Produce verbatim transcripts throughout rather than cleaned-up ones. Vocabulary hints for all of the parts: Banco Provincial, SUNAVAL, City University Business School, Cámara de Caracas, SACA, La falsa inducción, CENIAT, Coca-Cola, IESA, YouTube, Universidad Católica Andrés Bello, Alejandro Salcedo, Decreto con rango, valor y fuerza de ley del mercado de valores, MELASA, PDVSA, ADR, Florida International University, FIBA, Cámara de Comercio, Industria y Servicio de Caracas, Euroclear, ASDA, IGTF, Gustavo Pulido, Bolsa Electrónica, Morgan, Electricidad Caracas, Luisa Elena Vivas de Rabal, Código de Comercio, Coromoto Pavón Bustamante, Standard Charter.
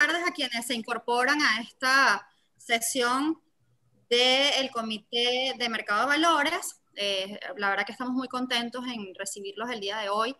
Buenas tardes a quienes se incorporan a esta sesión del Comité de Mercado de Valores. Eh, la verdad que estamos muy contentos en recibirlos el día de hoy,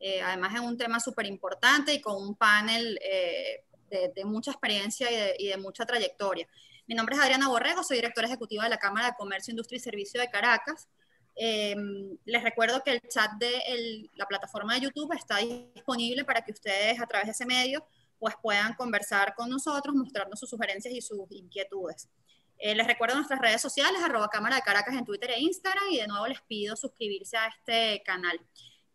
eh, además es un tema súper importante y con un panel eh, de, de mucha experiencia y de, y de mucha trayectoria. Mi nombre es Adriana Borrego, soy directora ejecutiva de la Cámara de Comercio, Industria y Servicio de Caracas. Eh, les recuerdo que el chat de el, la plataforma de YouTube está disponible para que ustedes a través de ese medio pues puedan conversar con nosotros, mostrarnos sus sugerencias y sus inquietudes. Eh, les recuerdo nuestras redes sociales, arroba Cámara de Caracas en Twitter e Instagram, y de nuevo les pido suscribirse a este canal.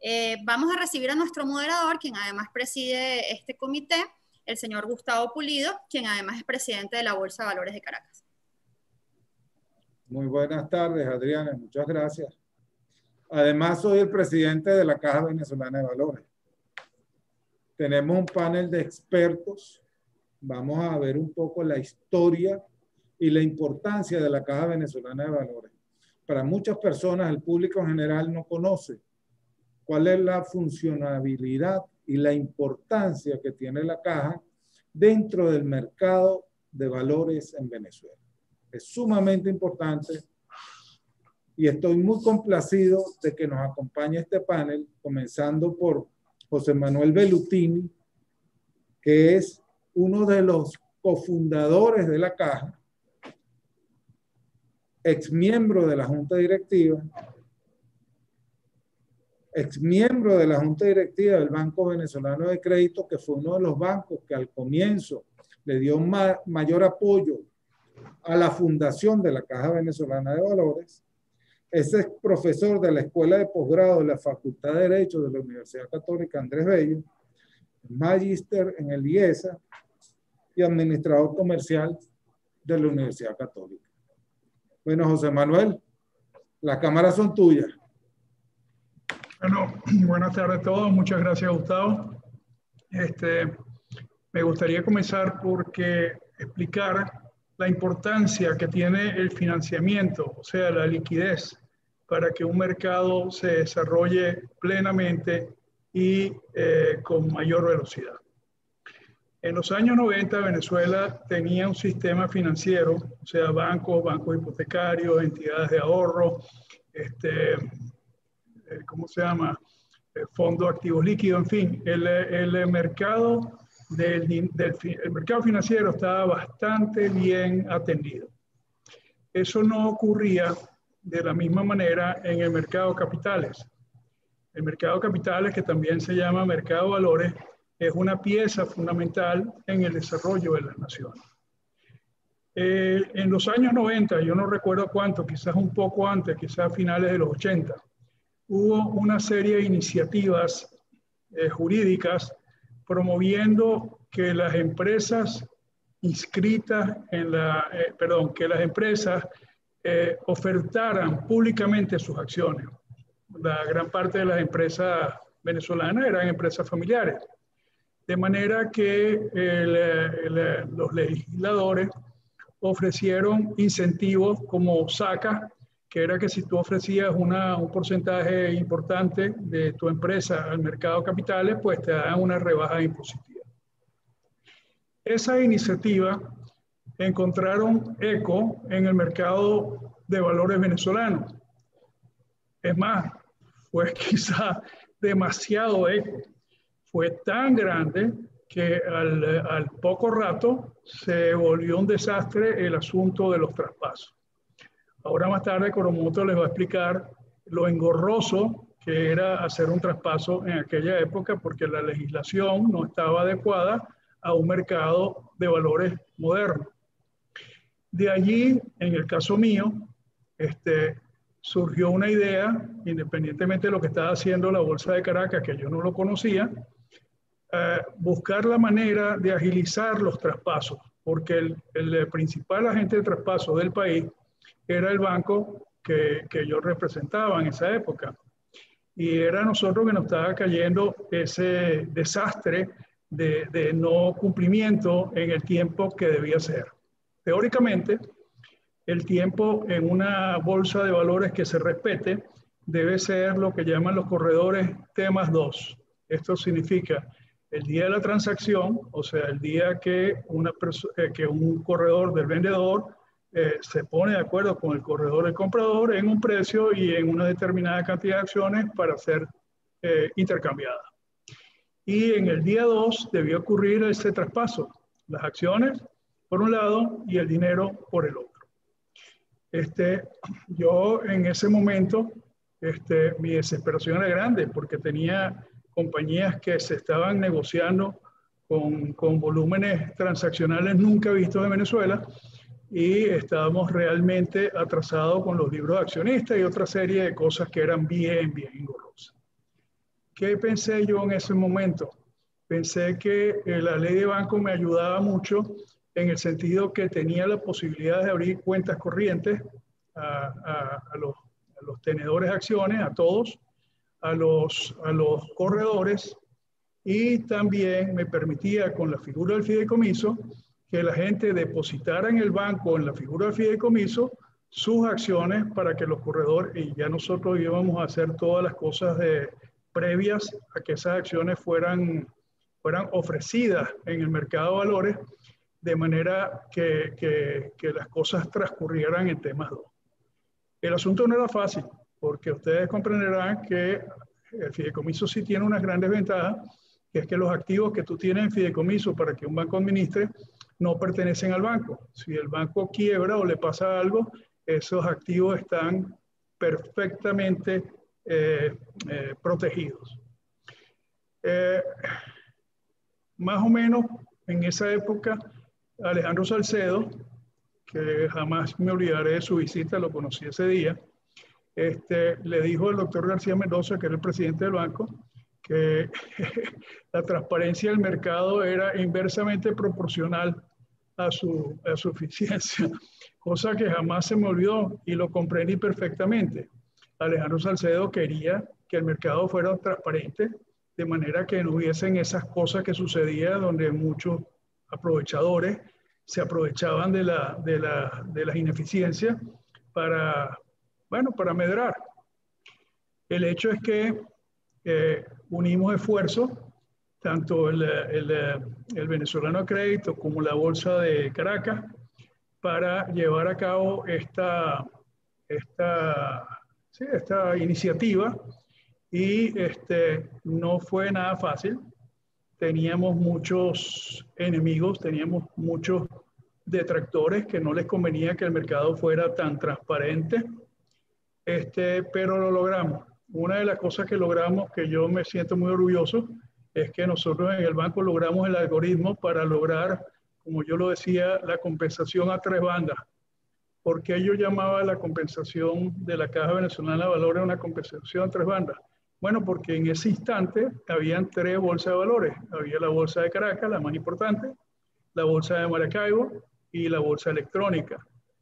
Eh, vamos a recibir a nuestro moderador, quien además preside este comité, el señor Gustavo Pulido, quien además es presidente de la Bolsa de Valores de Caracas. Muy buenas tardes, Adriana, muchas gracias. Además soy el presidente de la Caja Venezolana de Valores. Tenemos un panel de expertos, vamos a ver un poco la historia y la importancia de la Caja Venezolana de Valores. Para muchas personas, el público en general no conoce cuál es la funcionalidad y la importancia que tiene la Caja dentro del mercado de valores en Venezuela. Es sumamente importante y estoy muy complacido de que nos acompañe este panel, comenzando por José Manuel Velutini, que es uno de los cofundadores de la Caja, exmiembro de la Junta Directiva, exmiembro de la Junta Directiva del Banco Venezolano de Crédito, que fue uno de los bancos que al comienzo le dio ma- mayor apoyo a la fundación de la Caja Venezolana de Valores. Ese es profesor de la Escuela de Posgrado de la Facultad de Derecho de la Universidad Católica Andrés Bello, magíster en el IESA y administrador comercial de la Universidad Católica. Bueno, José Manuel, las cámaras son tuyas. Bueno, buenas tardes a todos. Muchas gracias, Gustavo. Este, me gustaría comenzar porque explicar la importancia que tiene el financiamiento, o sea, la liquidez, para que un mercado se desarrolle plenamente y eh, con mayor velocidad. En los años noventa, Venezuela tenía un sistema financiero, o sea, bancos, bancos hipotecarios, entidades de ahorro, este, ¿cómo se llama? Fondo de activos líquidos, en fin, el, el mercado del, del el mercado financiero estaba bastante bien atendido. Eso no ocurría de la misma manera en el mercado de capitales. El mercado de capitales, que también se llama mercado de valores, es una pieza fundamental en el desarrollo de las naciones. Eh, en los años noventa, yo no recuerdo cuánto, quizás un poco antes, quizás a finales de los ochenta, hubo una serie de iniciativas eh, jurídicas promoviendo que las empresas inscritas en la, eh, perdón, que las empresas Eh, ofertaran públicamente sus acciones. La gran parte de las empresas venezolanas eran empresas familiares. De manera que eh, la, la, los legisladores ofrecieron incentivos como SACA, que era que si tú ofrecías una, un porcentaje importante de tu empresa al mercado de capitales, pues te daban una rebaja impositiva. Esa iniciativa encontraron eco en el mercado de valores venezolano. Es más, fue quizá demasiado eco. Fue tan grande que al, al poco rato se volvió un desastre el asunto de los traspasos. Ahora más tarde Coromoto les va a explicar lo engorroso que era hacer un traspaso en aquella época, porque la legislación no estaba adecuada a un mercado de valores moderno. De allí, en el caso mío, este, surgió una idea, independientemente de lo que estaba haciendo la Bolsa de Caracas, que yo no lo conocía, eh, buscar la manera de agilizar los traspasos, porque el, el principal agente de traspaso del país era el banco que, que yo representaba en esa época. Y era nosotros que nos estaba cayendo ese desastre de, de no cumplimiento en el tiempo que debía ser. Teóricamente, el tiempo en una bolsa de valores que se respete debe ser lo que llaman los corredores temas dos. Esto significa El día de la transacción, o sea, el día que, una eh, que un corredor del vendedor eh, se pone de acuerdo con el corredor del comprador en un precio y en una determinada cantidad de acciones para ser eh, intercambiadas. Y en el día dos debió ocurrir ese traspaso, las acciones por un lado y el dinero por el otro. Este, yo en ese momento, este, mi desesperación era grande porque tenía compañías que se estaban negociando con, con volúmenes transaccionales nunca vistos en Venezuela y estábamos realmente atrasados con los libros de accionistas y otra serie de cosas que eran bien, bien engorrosas. ¿Qué pensé yo en ese momento? Pensé que eh, la ley de banco me ayudaba mucho en el sentido que tenía la posibilidad de abrir cuentas corrientes a, a, a, los, a los tenedores de acciones, a todos, a los, a los corredores, y también me permitía con la figura del fideicomiso que la gente depositara en el banco, en la figura del fideicomiso, sus acciones para que los corredores, y ya nosotros íbamos a hacer todas las cosas de, previas a que esas acciones fueran, fueran ofrecidas en el mercado de valores, de manera que, que, que las cosas transcurrieran en temas dos. El asunto no era fácil, porque ustedes comprenderán que el fideicomiso sí tiene unas grandes ventajas, que es que los activos que tú tienes en fideicomiso para que un banco administre no pertenecen al banco. Si el banco quiebra o le pasa algo, esos activos están perfectamente eh, eh, protegidos. Eh, más o menos en esa época, Alejandro Salcedo, que jamás me olvidaré de su visita, lo conocí ese día, Este, le dijo al doctor García Mendoza, que era el presidente del banco, que la transparencia del mercado era inversamente proporcional a su, a su eficiencia, cosa que jamás se me olvidó y lo comprendí perfectamente. Alejandro Salcedo quería que el mercado fuera transparente, de manera que no hubiesen esas cosas que sucedían donde muchos aprovechadores se aprovechaban de, la, de, la, de las ineficiencias para... Bueno, para medrar. El hecho es que eh, unimos esfuerzos, tanto el, el, el venezolano de crédito como la Bolsa de Caracas, para llevar a cabo esta, esta, sí, esta iniciativa. Y este, no fue nada fácil. Teníamos muchos enemigos, teníamos muchos detractores que no les convenía que el mercado fuera tan transparente. Este, pero lo logramos. Una de las cosas que logramos, que yo me siento muy orgulloso, es que nosotros en el banco logramos el algoritmo para lograr, como yo lo decía, la compensación a tres bandas. Porque yo llamaba la compensación de la Caja Venezolana de Valores una compensación a tres bandas. Bueno, porque en ese instante habían tres bolsas de valores. Había la Bolsa de Caracas, la más importante, la Bolsa de Maracaibo y la Bolsa Electrónica.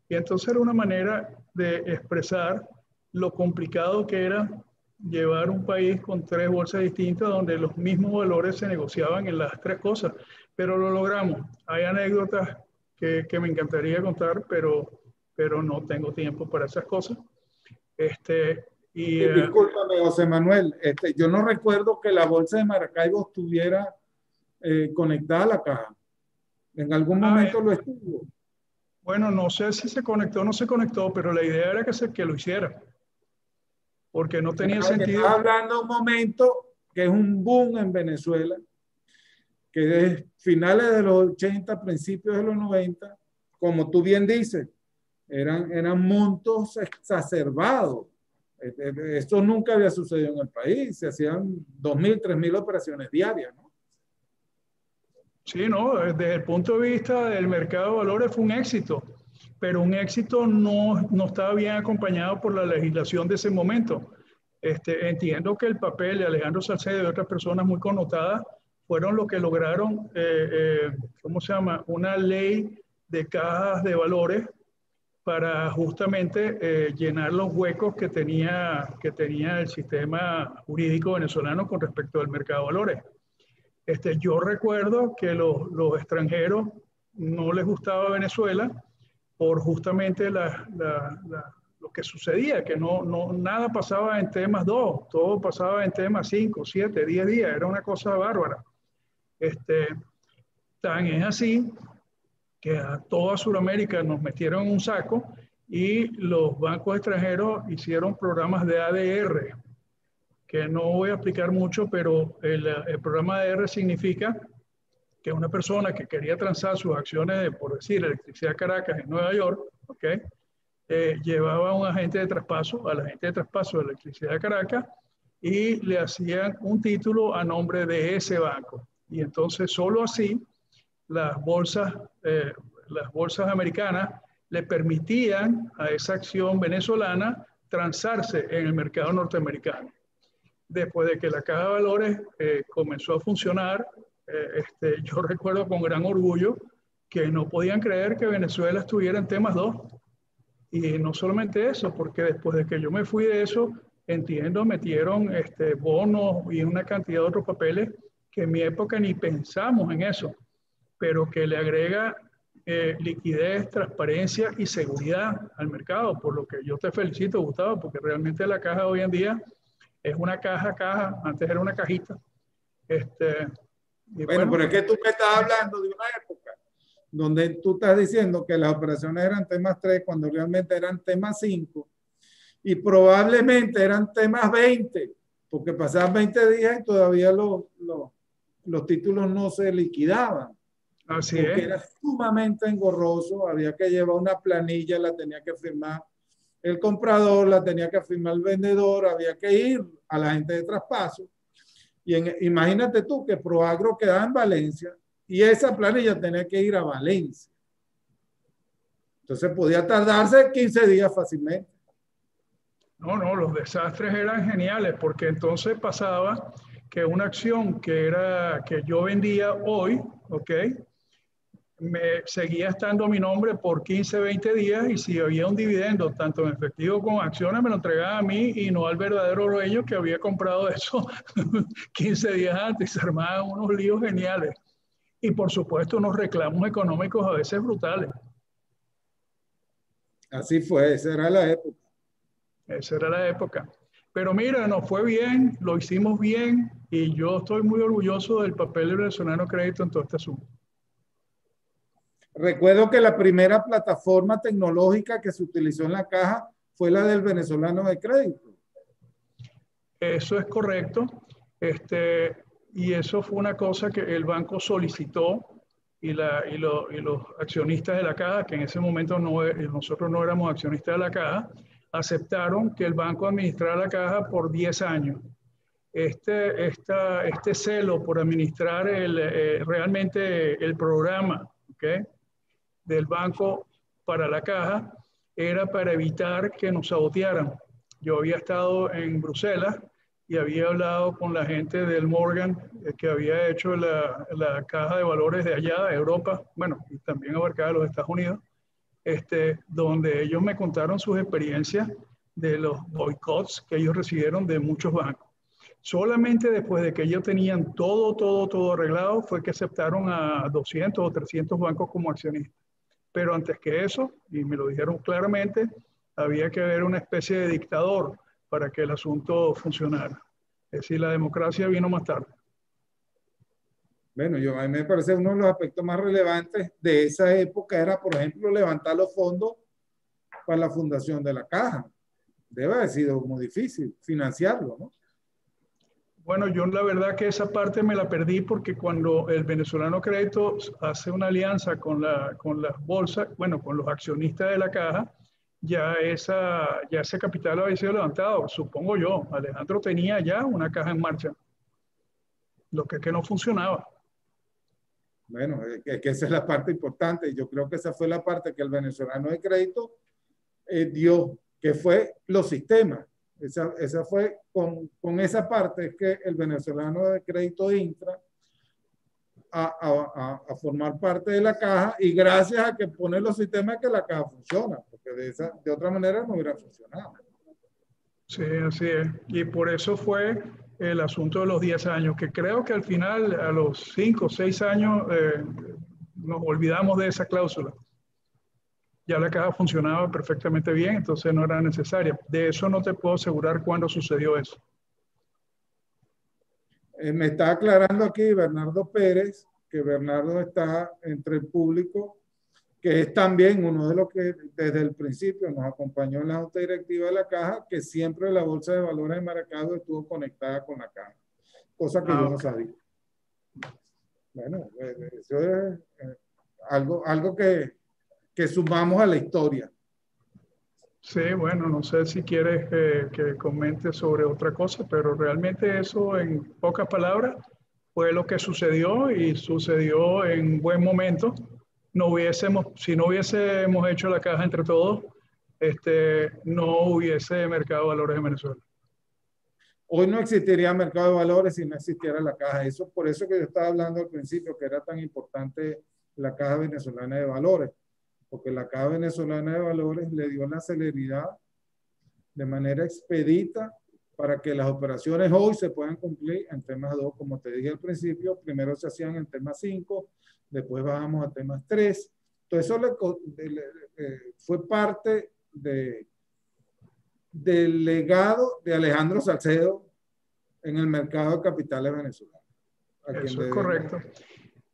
Y entonces era una manera de expresar lo complicado que era llevar un país con tres bolsas distintas donde los mismos valores se negociaban en las tres cosas, pero lo logramos. Hay anécdotas que, que me encantaría contar, pero, pero no tengo tiempo para esas cosas. Este, y, y discúlpame, José Manuel, este, yo no recuerdo que la Bolsa de Maracaibo estuviera eh, conectada a la caja. En algún momento ah, lo estuvo. Bueno, no sé si se conectó o no se conectó, pero la idea era que, se, que lo hiciera. Porque no tenía claro, sentido. Estaba hablando un momento que es un boom en Venezuela, que desde finales de los ochenta, principios de los noventa, como tú bien dices, eran, eran montos exacerbados. Esto nunca había sucedido en el país. Se hacían dos mil, tres mil operaciones diarias, ¿no? Sí, no, desde el punto de vista del mercado de valores fue un éxito, pero un éxito no, no estaba bien acompañado por la legislación de ese momento. Este, entiendo que el papel de Alejandro Salcedo y otras personas muy connotadas fueron los que lograron, eh, eh, ¿cómo se llama?, una ley de cajas de valores para justamente eh, llenar los huecos que tenía, que tenía el sistema jurídico venezolano con respecto al mercado de valores. Este, yo recuerdo que los, los extranjeros no les gustaba Venezuela, por justamente la, la, la, lo que sucedía, que no, no, nada pasaba en temas dos, todo pasaba en temas cinco, siete, diez días, era una cosa bárbara. Este, tan es así que a toda Sudamérica nos metieron en un saco y los bancos extranjeros hicieron programas de A D R, que no voy a explicar mucho, pero el, el programa A D R significa que una persona que quería transar sus acciones de, por decir, Electricidad Caracas en Nueva York, ¿okay? eh, llevaba a un agente de traspaso, al agente de traspaso de Electricidad Caracas, y le hacían un título a nombre de ese banco. Y entonces solo así las bolsas, eh, las bolsas americanas le permitían a esa acción venezolana transarse en el mercado norteamericano. Después de que la Caja de Valores eh, comenzó a funcionar, eh, este, yo recuerdo con gran orgullo que no podían creer que Venezuela estuviera en temas dos. Y no solamente eso, porque después de que yo me fui de eso, entiendo, metieron este, bonos y una cantidad de otros papeles que en mi época ni pensamos en eso, pero que le agrega eh, liquidez, transparencia y seguridad al mercado, por lo que yo te felicito, Gustavo, porque realmente la caja hoy en día es una caja, caja, antes era una cajita. Este, y bueno, bueno, pero es que tú me estás hablando de una época donde tú estás diciendo que las operaciones eran temas tres cuando realmente eran temas cinco y probablemente eran temas veinte, porque pasaban veinte días y todavía los, los, los títulos no se liquidaban. Así es. Porque era sumamente engorroso, había que llevar una planilla, la tenía que firmar el comprador, la tenía que firmar el vendedor, había que ir a la gente de traspaso. Y en, imagínate tú que Proagro quedaba en Valencia y esa planilla tenía que ir a Valencia. Entonces podía tardarse quince días fácilmente. No, no, los desastres eran geniales porque entonces pasaba que una acción que, era, que yo vendía hoy, ¿ok?, me seguía estando mi nombre por quince, veinte días y si había un dividendo, tanto en efectivo como en acciones, me lo entregaban a mí y no al verdadero dueño que había comprado eso quince días antes. Se armaban unos líos geniales. Y por supuesto unos reclamos económicos a veces brutales. Así fue, esa era la época. Esa era la época. Pero mira, nos fue bien, lo hicimos bien y yo estoy muy orgulloso del papel del Venezolano Crédito en todo este asunto. Recuerdo que la primera plataforma tecnológica que se utilizó en la caja fue la del Venezolano de Crédito. Eso es correcto. Este, y eso fue una cosa que el banco solicitó y, la, y, lo, y los accionistas de la caja, que en ese momento no, nosotros no éramos accionistas de la caja, aceptaron que el banco administrara la caja por diez años. Este, esta, este celo por administrar el, eh, realmente el programa, ¿okay?, del banco para la caja era para evitar que nos sabotearan. Yo había estado en Bruselas y había hablado con la gente del Morgan eh, que había hecho la, la caja de valores de allá, de Europa, bueno, y también abarcaba los Estados Unidos, este, donde ellos me contaron sus experiencias de los boicots que ellos recibieron de muchos bancos. Solamente después de que ellos tenían todo, todo, todo arreglado, fue que aceptaron a doscientos o trescientos bancos como accionistas. Pero antes que eso, y me lo dijeron claramente, había que haber una especie de dictador para que el asunto funcionara. Es decir, la democracia vino más tarde. Bueno, yo, a mí me parece uno de los aspectos más relevantes de esa época era, por ejemplo, levantar los fondos para la fundación de la caja. Debe haber sido muy difícil financiarlo, ¿no? Bueno, yo la verdad que esa parte me la perdí porque cuando el Venezolano Crédito hace una alianza con, la, con las bolsas, bueno, con los accionistas de la caja, ya, esa, ya ese capital había sido levantado, supongo yo. Alejandro tenía ya una caja en marcha, lo que, que no funcionaba. Bueno, es que esa es la parte importante. Yo creo que esa fue la parte que el Venezolano de Crédito eh, dio, que fue los sistemas. Esa, esa fue, con, con esa parte es que el Venezolano de Crédito entra a, a, a, a formar parte de la caja y gracias a que pone los sistemas que la caja funciona, porque de, esa, de otra manera no hubiera funcionado. Sí, así es. Y por eso fue el asunto de los diez años, que creo que al final, a los cinco o seis años, eh, nos olvidamos de esa cláusula. Ya la caja funcionaba perfectamente bien, entonces no era necesaria. De eso no te puedo asegurar cuándo sucedió eso. Eh, me está aclarando aquí Bernardo Pérez, que Bernardo está entre el público, que es también uno de los que desde el principio nos acompañó en la Junta Directiva de la Caja, que siempre la Bolsa de Valores de Maracaibo estuvo conectada con la Caja, cosa que ah, yo okay. no sabía. Bueno, eso es algo, algo que, que sumamos a la historia. Sí, bueno, no sé si quieres que, que comente sobre otra cosa, pero realmente eso, en pocas palabras, fue lo que sucedió y sucedió en buen momento. No hubiésemos, si no hubiésemos hecho la caja entre todos, este, no hubiese mercado de valores en Venezuela. Hoy no existiría mercado de valores si no existiera la caja. Eso, por eso que yo estaba hablando al principio, que era tan importante la Caja Venezolana de Valores, porque la Caja Venezolana de Valores le dio la celeridad de manera expedita para que las operaciones hoy se puedan cumplir en temas dos, como te dije al principio. Primero se hacían en temas cinco, después bajamos a temas tres. Entonces eso le, le, le, fue parte de, del legado de Alejandro Salcedo en el mercado de capitales venezolano. Eso es correcto.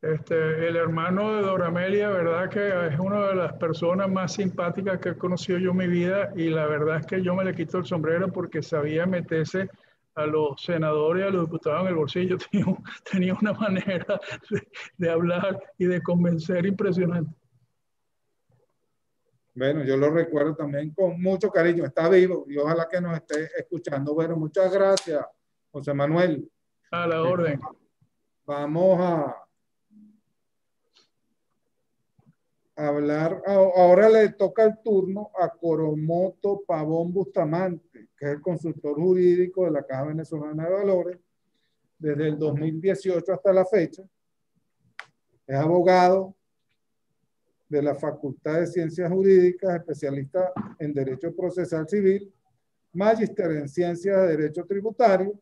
Este, el hermano de Dora Amelia, verdad que es una de las personas más simpáticas que he conocido yo en mi vida, y la verdad es que yo me le quito el sombrero porque sabía meterse a los senadores y a los diputados en el bolsillo. Tenía, tenía una manera de, de hablar y de convencer impresionante. Bueno, yo lo recuerdo también con mucho cariño. Está vivo y ojalá que nos esté escuchando. Bueno, muchas gracias, José Manuel. A la orden. Vamos a hablar, ahora le toca el turno a Coromoto Pavón Bustamante, que es el consultor jurídico de la Caja Venezolana de Valores desde el dos mil dieciocho hasta la fecha. Es abogado de la Facultad de Ciencias Jurídicas, especialista en Derecho Procesal Civil, magíster en Ciencias de Derecho Tributario,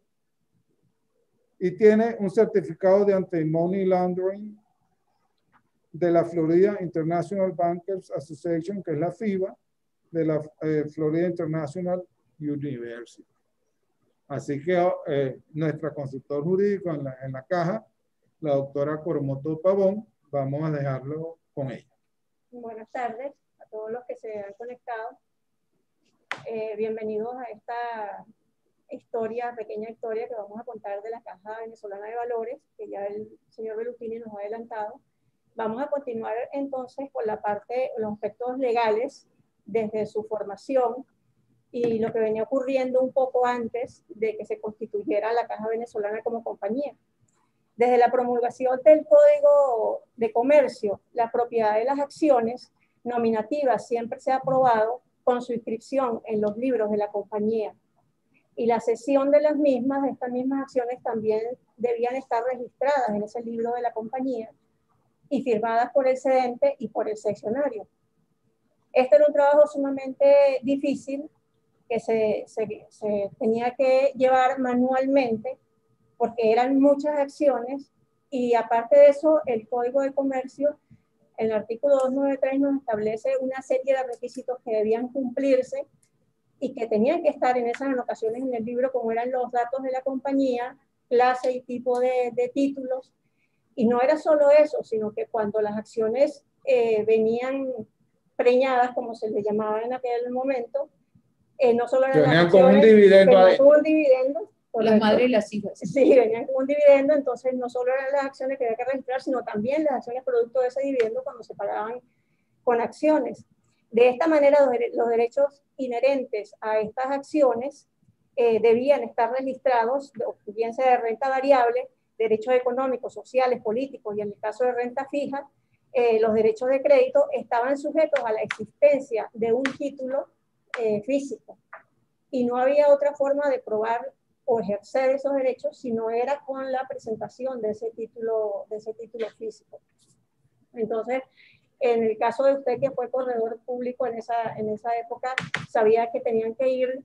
y tiene un certificado de anti-money laundering de la Florida International Bankers Association, que es la FIBA, de la eh, Florida International University. Así que eh, nuestra consultor jurídico en la, en la caja, la doctora Coromoto Pavón, vamos a dejarlo con ella. Buenas tardes a todos los que se han conectado. Eh, bienvenidos a esta historia, pequeña historia que vamos a contar de la Caja Venezolana de Valores, que ya el señor Velutini nos ha adelantado. Vamos a continuar entonces con la parte, los aspectos legales desde su formación y lo que venía ocurriendo un poco antes de que se constituyera la Caja Venezolana como compañía. Desde la promulgación del Código de Comercio, la propiedad de las acciones nominativas siempre se ha aprobado con su inscripción en los libros de la compañía. Y la cesión de las mismas, estas mismas acciones también debían estar registradas en ese libro de la compañía y firmadas por el cedente y por el seccionario. Este era un trabajo sumamente difícil que se, se, se tenía que llevar manualmente porque eran muchas acciones, y aparte de eso el Código de Comercio, el artículo doscientos noventa y tres, nos establece una serie de requisitos que debían cumplirse y que tenían que estar en esas anotaciones en el libro, como eran los datos de la compañía, clase y tipo de, de títulos. Y no era solo eso, sino que cuando las acciones eh, venían preñadas, como se le llamaba en aquel momento, eh, no solo eran venían las acciones, un venían con un dividendo. Las madres y las hijas. Sí, venían con un dividendo, entonces no solo eran las acciones que había que registrar, sino también las acciones producto de ese dividendo cuando se pagaban con acciones. De esta manera, los, los derechos inherentes a estas acciones eh, debían estar registrados, bien sea de renta variable, derechos económicos, sociales, políticos, y en el caso de renta fija, eh, los derechos de crédito estaban sujetos a la existencia de un título eh, físico. Y no había otra forma de probar o ejercer esos derechos si no era con la presentación de ese título, de ese título físico. Entonces, en el caso de usted que fue corredor público en esa, en esa época, sabía que tenían que ir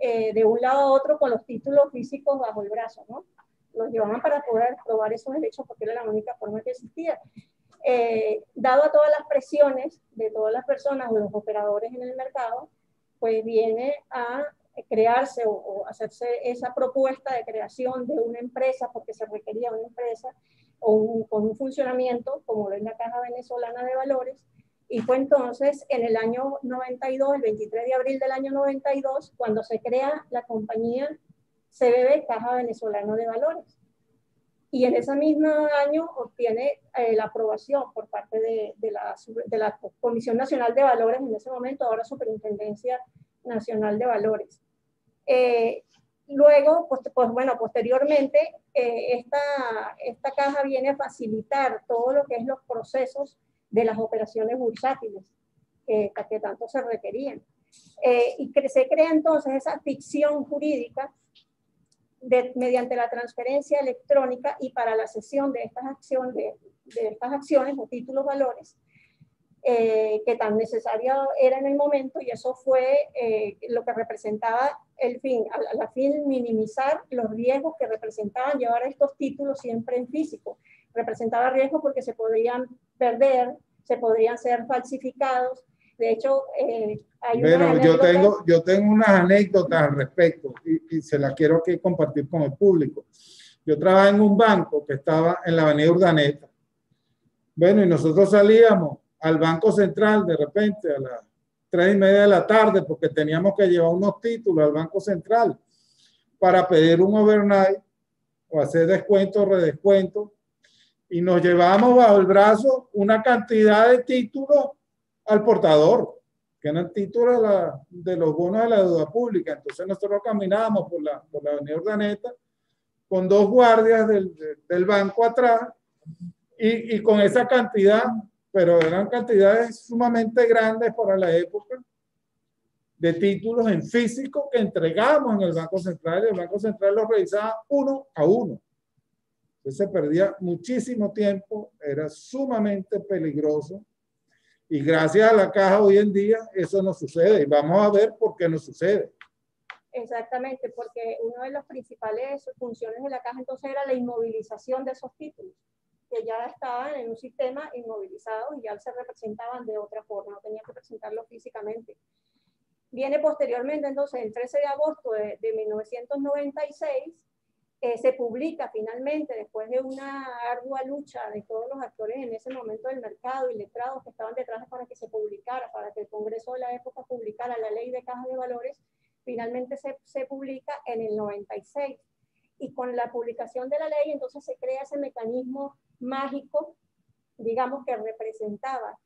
eh, de un lado a otro con los títulos físicos bajo el brazo, ¿no? Los llevaban para poder probar esos derechos porque era la única forma que existía. Eh, dado a todas las presiones de todas las personas o los operadores en el mercado, pues viene a crearse o, o hacerse esa propuesta de creación de una empresa, porque se requería una empresa o un, con un funcionamiento como lo es la Caja Venezolana de Valores, y fue entonces en el año noventa y dos, el veintitrés de abril del año noventa y dos, cuando se crea la compañía C B V, Caja Venezolana de Valores. Y en ese mismo año obtiene eh, la aprobación por parte de, de, la, de la Comisión Nacional de Valores, en ese momento, ahora Superintendencia Nacional de Valores. Eh, luego, pues, pues bueno, posteriormente, eh, esta, esta caja viene a facilitar todo lo que es los procesos de las operaciones bursátiles eh, que tanto se requerían. Eh, y que se crea entonces esa ficción jurídica De, mediante la transferencia electrónica y para la cesión de estas acciones, de, de estas acciones o títulos valores eh, que tan necesaria era en el momento, y eso fue eh, lo que representaba el fin, a la fin minimizar los riesgos que representaban llevar estos títulos siempre en físico. Representaba riesgos porque se podían perder, se podían ser falsificados. De hecho, eh, hay bueno, una yo tengo, yo tengo unas anécdotas al respecto y, y se las quiero aquí compartir con el público. Yo trabajaba en un banco que estaba en la avenida Urdaneta. Bueno, y nosotros salíamos al Banco Central de repente a las tres y media de la tarde porque teníamos que llevar unos títulos al Banco Central para pedir un overnight o hacer descuento o redescuento. Y nos llevábamos bajo el brazo una cantidad de títulos al portador, que eran títulos de, la, de los bonos de la deuda pública. Entonces nosotros caminábamos por la, por la avenida Urdaneta con dos guardias del, del banco atrás y, y con esa cantidad, pero eran cantidades sumamente grandes para la época, de títulos en físico que entregábamos en el Banco Central, y el Banco Central los revisaba uno a uno. Entonces se perdía muchísimo tiempo, era sumamente peligroso. Y gracias a la caja hoy en día eso no sucede. Y vamos a ver por qué no sucede. Exactamente, porque una de las principales funciones de la caja entonces era la inmovilización de esos títulos, que ya estaban en un sistema inmovilizado y ya se representaban de otra forma, no tenía que presentarlo físicamente. Viene posteriormente entonces el trece de agosto de, de mil novecientos noventa y seis, eh, se publica finalmente, después de una ardua lucha de todos los actores en ese momento del mercado y letrados que estaban detrás para que se publicara, para que el Congreso de la época publicara la ley de cajas de valores, finalmente se, se publica en el noventa y seis. Y con la publicación de la ley entonces se crea ese mecanismo mágico, digamos, que representaba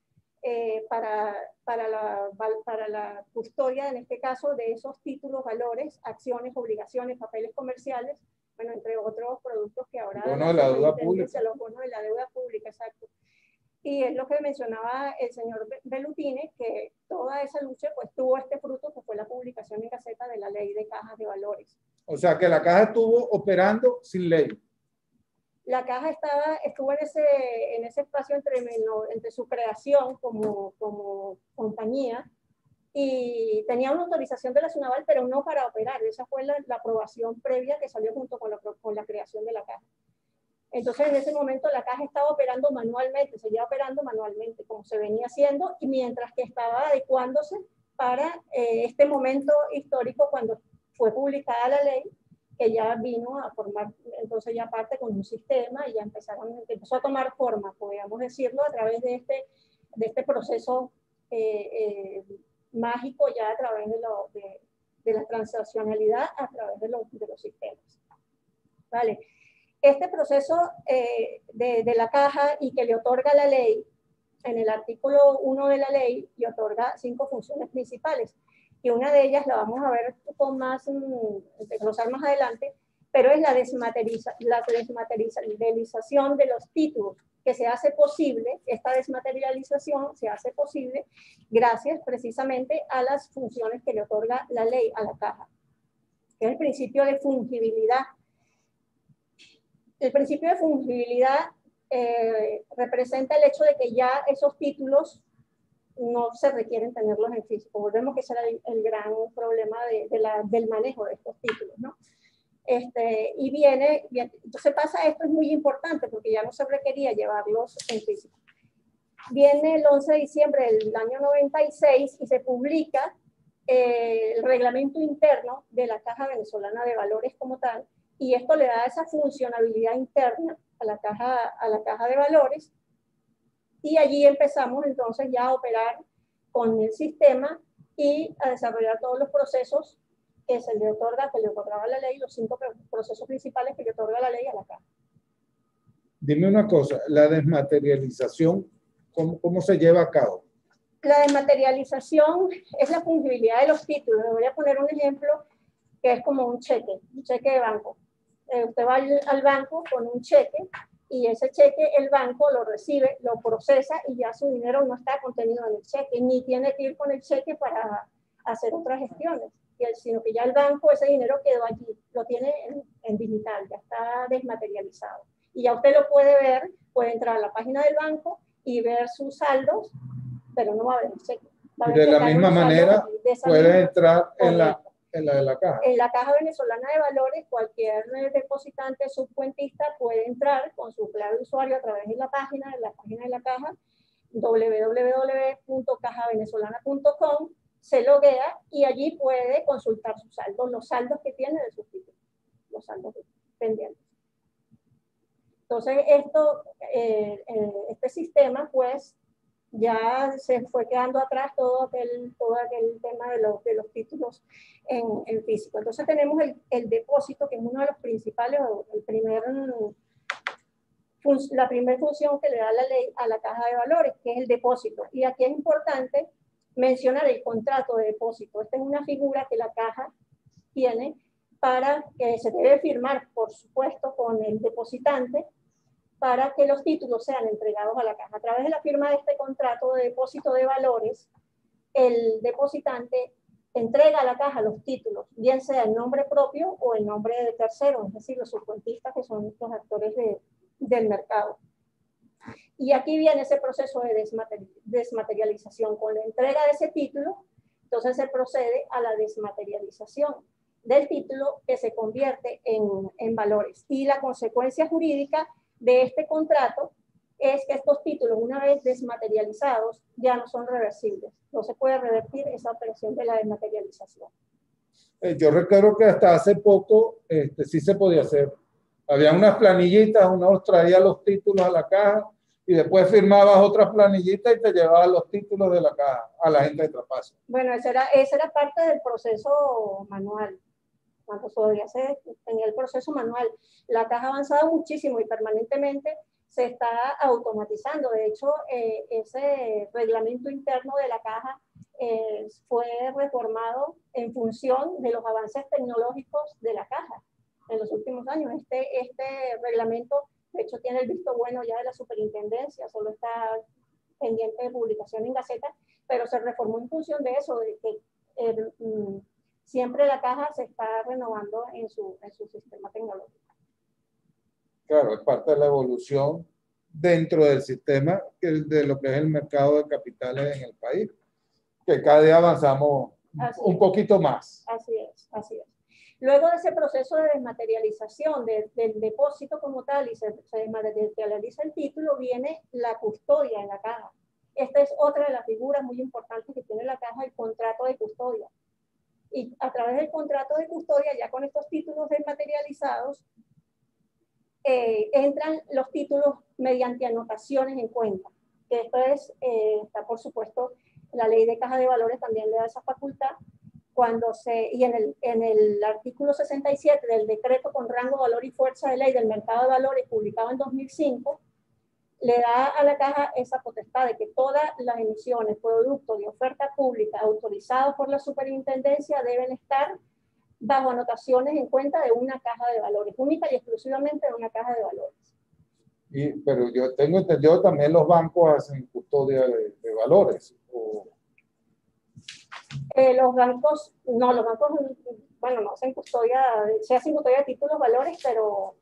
eh, para, para, la, para la custodia, en este caso, de esos títulos, valores, acciones, obligaciones, papeles comerciales, bueno, entre otros productos que ahora... Bono de la deuda pública. Los bonos de la deuda pública, exacto. Y es lo que mencionaba el señor Velutini, que toda esa lucha pues tuvo este fruto, que fue la publicación en Gaceta de la ley de cajas de valores. O sea, que la caja estuvo operando sin ley. La caja estaba, estuvo en ese, en ese espacio entre, entre su creación como, como compañía, y tenía una autorización de la SUNAVAL, pero no para operar. Esa fue la, la aprobación previa que salió junto con la, con la creación de la caja. Entonces, en ese momento, la caja estaba operando manualmente, seguía operando manualmente, como se venía haciendo, y mientras que estaba adecuándose para eh, este momento histórico cuando fue publicada la ley, que ya vino a formar, entonces ya parte con un sistema y ya empezaron, empezó a tomar forma, podríamos decirlo, a través de este, de este proceso eh, eh, mágico ya a través de, lo, de, de la transaccionalidad, a través de, lo, de los sistemas. ¿Vale? Este proceso eh, de, de la caja y que le otorga la ley, en el artículo uno de la ley, le otorga cinco funciones principales, y una de ellas la vamos a ver con más, desglosar más adelante, pero es la, desmaterializa, la desmaterialización de los títulos, que se hace posible, esta desmaterialización se hace posible gracias precisamente a las funciones que le otorga la ley a la caja, que es el principio de fungibilidad. El principio de fungibilidad eh, representa el hecho de que ya esos títulos no se requieren tenerlos en físico. Volvemos que ese era el, el gran problema de, de la, del manejo de estos títulos, ¿no? Este, y viene, entonces pasa esto, es muy importante porque ya no se requería llevarlos en físico. Viene el once de diciembre del año noventa y seis y se publica eh, el reglamento interno de la Caja Venezolana de Valores como tal, y esto le da esa funcionalidad interna a la Caja, a la Caja de Valores, y allí empezamos entonces ya a operar con el sistema y a desarrollar todos los procesos que se le otorga, que le otorgaba la ley, los cinco procesos principales que le otorga la ley a la Caja. Dime una cosa, la desmaterialización, ¿cómo, cómo se lleva a cabo? La desmaterialización es la fungibilidad de los títulos. Le voy a poner un ejemplo que es como un cheque, un cheque de banco. Eh, usted va al, al banco con un cheque y ese cheque el banco lo recibe, lo procesa y ya su dinero no está contenido en el cheque, ni tiene que ir con el cheque para hacer otras gestiones, sino que ya el banco, ese dinero quedó allí, lo tiene en, en digital, ya está desmaterializado. Y ya usted lo puede ver, puede entrar a la página del banco y ver sus saldos, pero no va a ver el cheque. De la misma manera, puede entrar en la, en la de la caja. En la Caja Venezolana de Valores, cualquier depositante, subcuentista, puede entrar con su clave de usuario a través de la página, de la página de la Caja, w w w punto caja venezolana punto com, se loguea y allí puede consultar sus saldos, los saldos que tiene de sus títulos, los saldos pendientes. Entonces, esto, eh, eh, este sistema, pues, ya se fue quedando atrás todo aquel, todo aquel tema de los, de los títulos en, en físico. Entonces, tenemos el, el depósito, que es uno de los principales, el primer, la primera función que le da la ley a la Caja de Valores, que es el depósito. Y aquí es importante mencionar el contrato de depósito. Esta es una figura que la Caja tiene para que se debe firmar, por supuesto, con el depositante, para que los títulos sean entregados a la Caja. A través de la firma de este contrato de depósito de valores, el depositante entrega a la Caja los títulos, bien sea el nombre propio o el nombre de tercero, es decir, los subcuentistas, que son los actores de, del mercado. Y aquí viene ese proceso de desmaterialización. Con la entrega de ese título, entonces se procede a la desmaterialización del título, que se convierte en, en valores. Y la consecuencia jurídica de este contrato es que estos títulos, una vez desmaterializados, ya no son reversibles. No se puede revertir esa operación de la desmaterialización. Eh, yo recuerdo que hasta hace poco este, sí se podía hacer. Había unas planillitas, uno traía los títulos a la Caja y después firmabas otras planillitas y te llevabas los títulos de la Caja a la gente de traspaso. Bueno, esa era, esa era parte del proceso manual. Cuando podría ser, tenía el proceso manual. La Caja ha avanzado muchísimo y permanentemente se está automatizando. De hecho, eh, ese reglamento interno de la Caja eh, fue reformado en función de los avances tecnológicos de la Caja en los últimos años. Este, este reglamento, de hecho, tiene el visto bueno ya de la superintendencia, solo está pendiente de publicación en Gaceta, pero se reformó en función de eso, de que el, mm, siempre la Caja se está renovando en su, en su sistema tecnológico. Claro, es parte de la evolución dentro del sistema de lo que es el mercado de capitales en el país, que cada día avanzamos un poquito más. Así es, así es. Luego de ese proceso de desmaterialización de, del depósito como tal y se, se desmaterializa el título, viene la custodia en la Caja. Esta es otra de las figuras muy importantes que tiene la Caja, el contrato de custodia. Y a través del contrato de custodia, ya con estos títulos desmaterializados, eh, entran los títulos mediante anotaciones en cuenta. Que esto es, eh, está por supuesto, la ley de Caja de Valores también le da esa facultad. Cuando se, y en el, en el artículo sesenta y siete del Decreto con rango, valor y fuerza de ley del mercado de valores, publicado en dos mil cinco, le da a la Caja esa potestad de que todas las emisiones, productos de oferta pública autorizados por la superintendencia deben estar bajo anotaciones en cuenta de una Caja de Valores, única y exclusivamente de una Caja de Valores. Y, pero yo tengo entendido también los bancos hacen custodia de, de valores. O... Eh, los bancos, no, los bancos, bueno, no hacen custodia, se hacen custodia de títulos, valores, pero...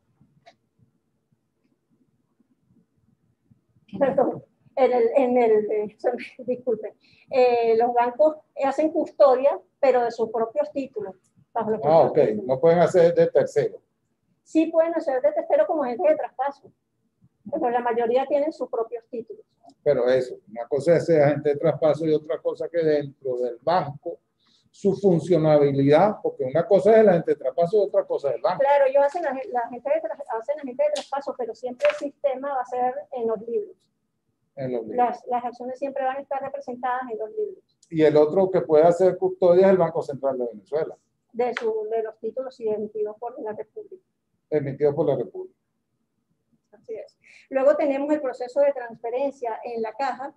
Perdón, en el, en el, eh, disculpen, eh, los bancos hacen custodia, pero de sus propios títulos. Bajo los ah, ok, títulos. No pueden hacer de tercero. Sí pueden hacer de tercero como gente de traspaso, pero la mayoría tienen sus propios títulos. Pero eso, una cosa es ser agente de traspaso y otra cosa que dentro del banco su funcionalidad, porque una cosa es la gente de traspaso y otra cosa es el banco. Claro, ellos hacen la, la gente de tras, hacen la gente de traspaso, pero siempre el sistema va a ser en los libros. En los libros. Las, las acciones siempre van a estar representadas en los libros. Y el otro que puede hacer custodia es el Banco Central de Venezuela. De, su, de los títulos y emitidos por la República. Emitidos por la República. Así es. Luego tenemos el proceso de transferencia en la caja,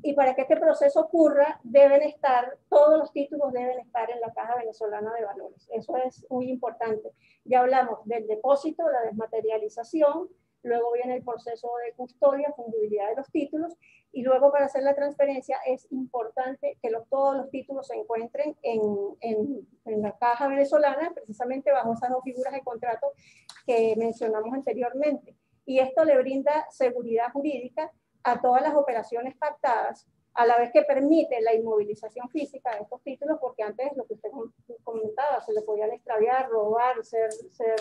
y para que este proceso ocurra deben estar, todos los títulos deben estar en la Caja Venezolana de Valores. Eso es muy importante. Ya hablamos del depósito, la desmaterialización, luego viene el proceso de custodia, fungibilidad de los títulos, y luego para hacer la transferencia es importante que los, todos los títulos se encuentren en, en, en la Caja Venezolana, precisamente bajo esas dos figuras de contrato que mencionamos anteriormente. Y esto le brinda seguridad jurídica a todas las operaciones pactadas, a la vez que permite la inmovilización física de estos títulos, porque antes lo que usted comentaba, se le podían extraviar, robar, ser, ser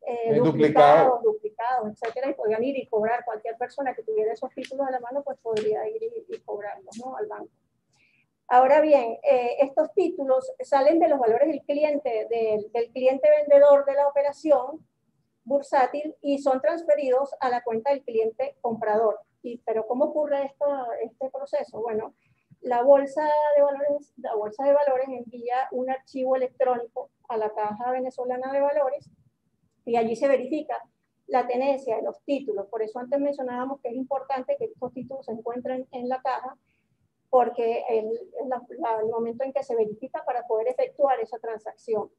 eh, duplicados, duplicados, etcétera, y podían ir y cobrar. Cualquier persona que tuviera esos títulos a la mano, pues podría ir y, y cobrarlos, ¿no?, al banco. Ahora bien, eh, estos títulos salen de los valores del cliente, del, del cliente vendedor de la operación bursátil, y son transferidos a la cuenta del cliente comprador. Y, pero ¿cómo ocurre esto, este proceso? Bueno, la bolsa, de valores, la Bolsa de Valores envía un archivo electrónico a la Caja Venezolana de Valores, y allí se verifica la tenencia de los títulos. Por eso antes mencionábamos que es importante que estos títulos se encuentren en la caja, porque el, la, el momento en que se verifica para poder efectuar esa transacción.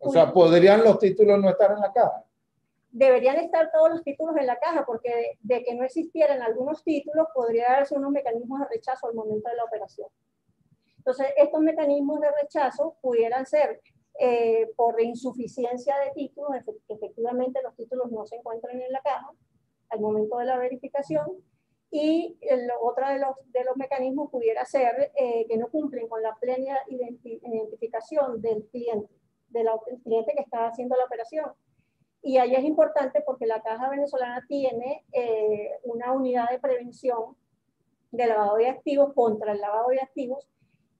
O Una, sea, ¿podrían los títulos no estar en la caja? Deberían estar todos los títulos en la caja, porque de, de que no existieran algunos títulos podría darse unos mecanismos de rechazo al momento de la operación. Entonces, estos mecanismos de rechazo pudieran ser eh, por insuficiencia de títulos, que efectivamente los títulos no se encuentran en la caja al momento de la verificación, y el, otra de los, de los mecanismos pudiera ser eh, que no cumplen con la plena identi identificación del cliente, del cliente que está haciendo la operación. Y ahí es importante porque la Caja Venezolana tiene eh, una unidad de prevención de lavado de activos, contra el lavado de activos,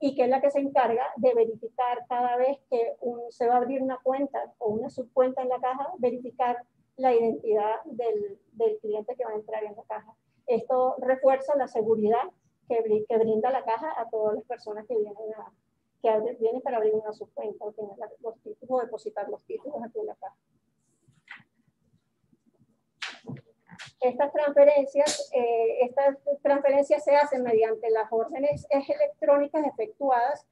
y que es la que se encarga de verificar cada vez que un, se va a abrir una cuenta o una subcuenta en la caja, verificar la identidad del, del cliente que va a entrar en la caja. Esto refuerza la seguridad que, que brinda la caja a todas las personas que vienen, a, que vienen para abrir una subcuenta o tener los títulos o depositar los títulos aquí en la caja. Estas transferencias, eh, estas transferencias se hacen mediante las órdenes electrónicas efectuadas,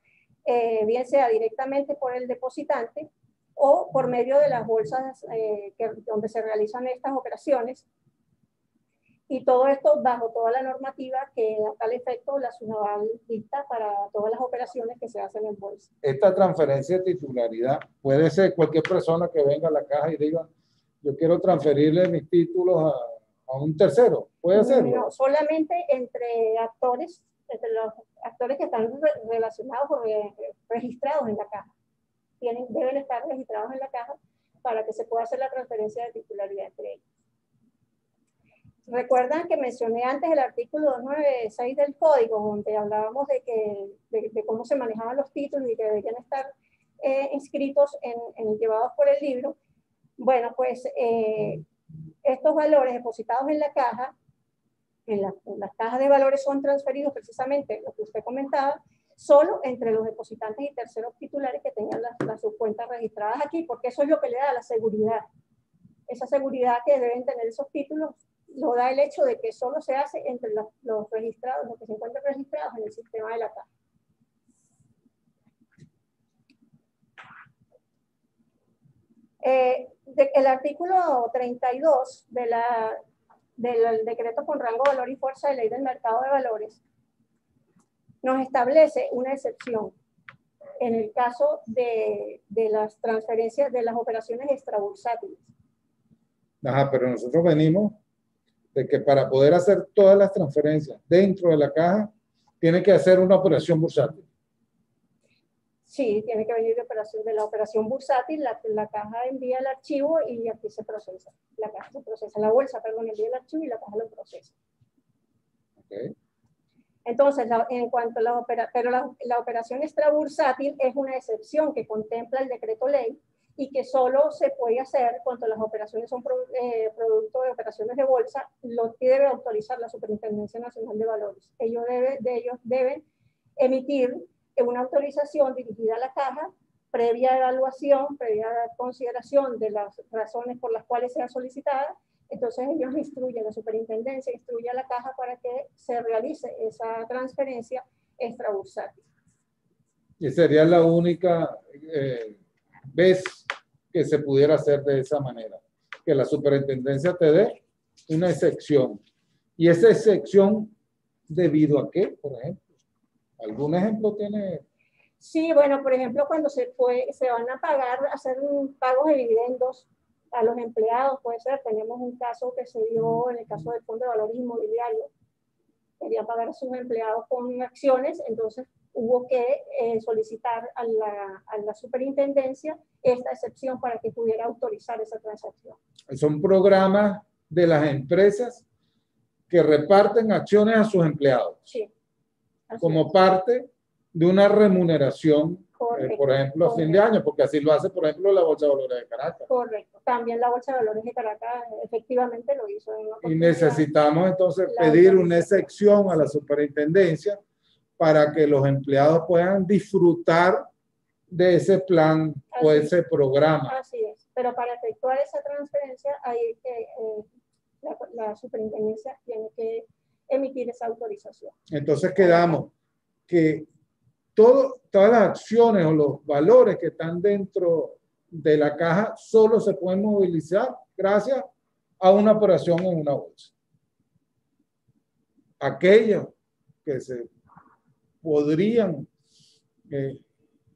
eh, bien sea directamente por el depositante o por medio de las bolsas eh, que, donde se realizan estas operaciones. Y todo esto bajo toda la normativa que a tal efecto la SUNAVAL dicta para todas las operaciones que se hacen en bolsa. Esta transferencia de titularidad puede ser cualquier persona que venga a la caja y diga: yo quiero transferirle mis títulos a... ¿A un tercero? ¿Puede hacerlo? No, solamente entre actores, entre los actores que están re relacionados o re registrados en la caja. Tienen, deben estar registrados en la caja para que se pueda hacer la transferencia de titularidad entre ellos. Recuerdan que mencioné antes el artículo doscientos noventa y seis del Código, donde hablábamos de, que, de, de cómo se manejaban los títulos y que deberían estar eh, inscritos en, en llevados por el libro. Bueno, pues... Eh, estos valores depositados en la caja, en, la, en las cajas de valores, son transferidos, precisamente lo que usted comentaba, solo entre los depositantes y terceros titulares que tengan las, las subcuentas registradas aquí, porque eso es lo que le da la seguridad. Esa seguridad que deben tener esos títulos lo da el hecho de que solo se hace entre los, los registrados, los que se encuentran registrados en el sistema de la caja. Eh, de, el artículo treinta y dos de la, del decreto con rango, valor y fuerza de ley del mercado de valores nos establece una excepción en el caso de, de las transferencias de las operaciones extrabursátiles. Ajá, pero nosotros venimos de que para poder hacer todas las transferencias dentro de la caja tiene que hacer una operación bursátil. Sí, tiene que venir de, operación, de la operación bursátil, la, la caja envía el archivo y aquí se procesa. La caja se procesa, la bolsa, perdón, envía el archivo y la caja lo procesa. Okay. Entonces, Entonces, la, en cuanto a las operaciones, pero la, la operación extrabursátil es una excepción que contempla el decreto ley y que solo se puede hacer cuando las operaciones son pro, eh, producto de operaciones de bolsa, lo que debe autorizar la Superintendencia Nacional de Valores. Ellos, debe, de ellos deben emitir una autorización dirigida a la caja, previa evaluación, previa consideración de las razones por las cuales sea solicitada. Entonces ellos instruyen, la superintendencia instruye a la caja para que se realice esa transferencia extrabursátil. Y sería la única eh, vez que se pudiera hacer de esa manera, que la superintendencia te dé una excepción. ¿Y esa excepción debido a qué, por ejemplo? ¿Algún ejemplo tiene? Sí, bueno, por ejemplo, cuando se, fue, se van a pagar, hacer pagos de dividendos a los empleados, puede ser. Tenemos un caso que se dio en el caso del Fondo de Valores Inmobiliarios. Querían pagar a sus empleados con acciones, entonces hubo que eh, solicitar a la, a la superintendencia esta excepción para que pudiera autorizar esa transacción. Son programas de las empresas que reparten acciones a sus empleados. Sí. Como parte de una remuneración, eh, por ejemplo, a fin de año, porque así lo hace, por ejemplo, la Bolsa de Valores de Caracas. Correcto. También la Bolsa de Valores de Caracas efectivamente lo hizo. En una y necesitamos entonces pedir una excepción a la superintendencia para que los empleados puedan disfrutar de ese plan así o ese programa. Es. Así es. Pero para efectuar esa transferencia, hay que, eh, la, la superintendencia tiene que emitir esa autorización. Entonces quedamos que todo, todas las acciones o los valores que están dentro de la caja solo se pueden movilizar gracias a una operación en una bolsa. Aquellas que se podrían, eh,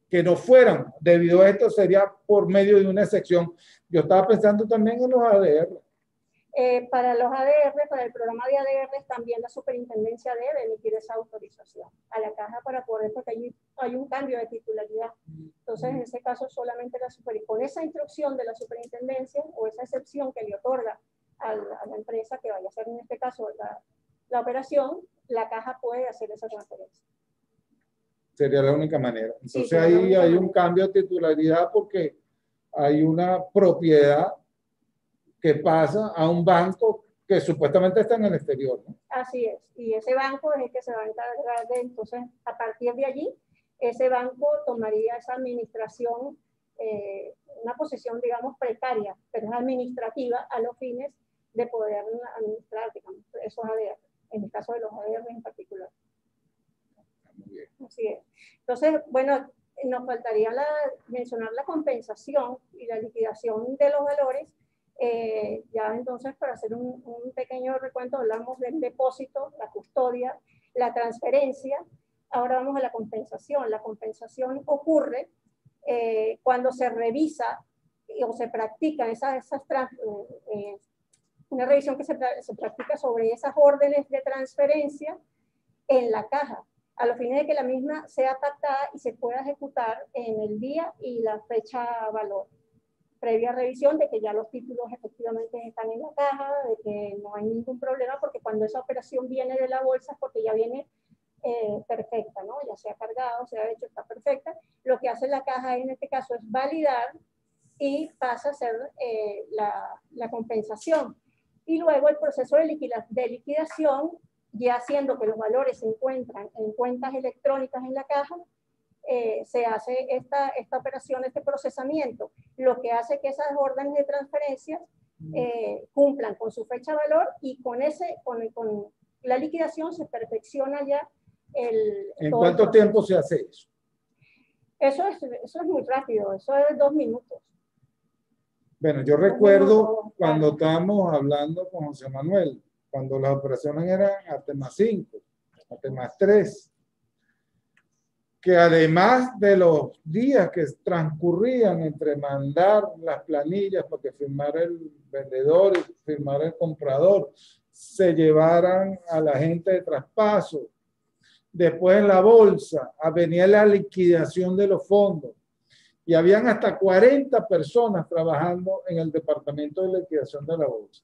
que no fueran, debido a esto sería por medio de una excepción. Yo estaba pensando también en los A D R. Eh, para los A D R, para el programa de A D R, también la superintendencia debe emitir esa autorización a la caja para poder, porque hay, hay un cambio de titularidad. Entonces, en ese caso, solamente la superintendencia, con esa instrucción de la superintendencia o esa excepción que le otorga a la, a la empresa que vaya a hacer en este caso la, la operación, la caja puede hacer esa transferencia. Sería la única manera. Entonces, sí, ahí hay un cambio de titularidad porque hay una propiedad que pasa a un banco que supuestamente está en el exterior, ¿no? Así es, y ese banco es el que se va a encargar de, entonces, a partir de allí, ese banco tomaría esa administración, eh, una posición, digamos, precaria, pero es administrativa a los fines de poder administrar, digamos, esos A D R, en el caso de los A D R en particular. Muy bien. Así es. Entonces, bueno, nos faltaría la, mencionar la compensación y la liquidación de los valores. Eh, ya entonces, para hacer un, un pequeño recuento, hablamos del depósito, la custodia, la transferencia. Ahora vamos a la compensación. La compensación ocurre eh, cuando se revisa o se practica esas, esas eh, una revisión que se, se practica sobre esas órdenes de transferencia en la caja, a los fines de que la misma sea pactada y se pueda ejecutar en el día y la fecha valor, previa revisión de que ya los títulos efectivamente están en la caja, de que no hay ningún problema, porque cuando esa operación viene de la bolsa es porque ya viene eh, perfecta, ¿no? Ya se ha cargado, se ha hecho, está perfecta. Lo que hace la caja en este caso es validar y pasa a ser eh, la, la compensación. Y luego el proceso de, liquida, de liquidación, ya siendo que los valores se encuentran en cuentas electrónicas en la caja, Eh, se hace esta, esta operación, este procesamiento, lo que hace que esas órdenes de transferencias eh, cumplan con su fecha valor y con, ese, con, con la liquidación se perfecciona ya el... ¿En cuánto tiempo se hace eso? Eso es, eso es muy rápido, eso es dos minutos. Bueno, yo recuerdo cuando estábamos hablando con José Manuel, cuando las operaciones eran hasta más cinco, hasta más tres, que además de los días que transcurrían entre mandar las planillas para que firmara el vendedor y firmara el comprador, se llevaran a la gente de traspaso, después en la bolsa, venía la liquidación de los fondos, y habían hasta cuarenta personas trabajando en el departamento de liquidación de la bolsa.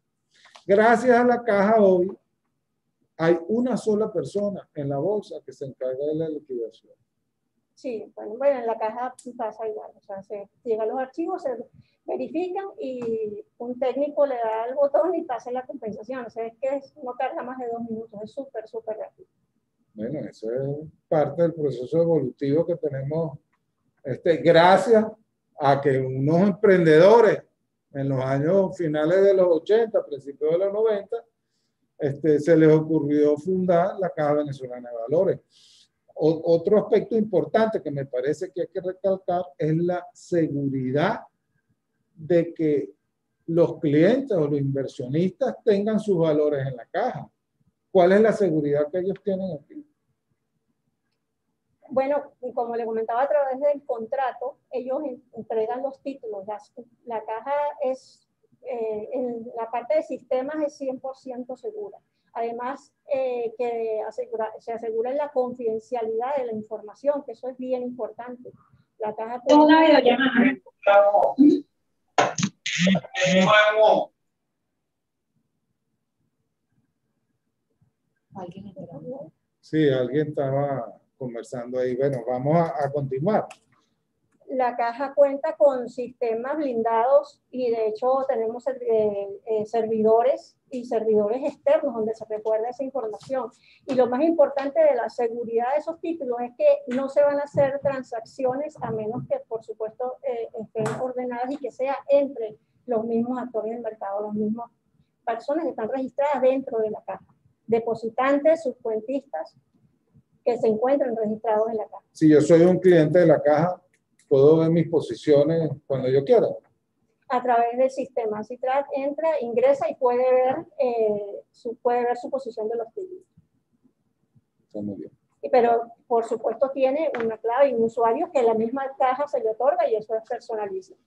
Gracias a la caja hoy, hay una sola persona en la bolsa que se encarga de la liquidación. Sí, bueno, bueno en la caja pasa igual, o sea, se llegan los archivos, se verifican y un técnico le da el botón y pasa la compensación. O sea, es que no tarda más de dos minutos, es súper, súper rápido. Bueno, eso es parte del proceso evolutivo que tenemos, este, gracias a que unos emprendedores en los años finales de los ochenta, principios de los noventa, este, se les ocurrió fundar la Caja Venezolana de Valores. O, otro aspecto importante que me parece que hay que recalcar es la seguridad de que los clientes o los inversionistas tengan sus valores en la caja. ¿Cuál es la seguridad que ellos tienen aquí? Bueno, como le comentaba, a través del contrato, ellos entregan los títulos. La, la caja es, eh, en la parte de sistemas es cien por ciento segura. Además, eh, que asegura, se asegura la confidencialidad de la información, que eso es bien importante. La caja... Tiene una videollamada. ¿Alguien entró? Sí, alguien estaba... conversando ahí. Bueno, vamos a, a continuar. La caja cuenta con sistemas blindados y de hecho tenemos eh, eh, servidores y servidores externos donde se recuerda esa información. Y lo más importante de la seguridad de esos títulos es que no se van a hacer transacciones a menos que, por supuesto, eh, estén ordenadas y que sea entre los mismos actores del mercado, las mismas personas que están registradas dentro de la caja. Depositantes, subcuentistas, que se encuentran registrados en la caja. Si yo soy un cliente de la caja, puedo ver mis posiciones cuando yo quiera. A través del sistema. Si entra, ingresa y puede ver, eh, su, puede ver su posición de los títulos. Está muy bien. Pero, por supuesto, tiene una clave y un usuario que la misma caja se le otorga y eso es personalizado.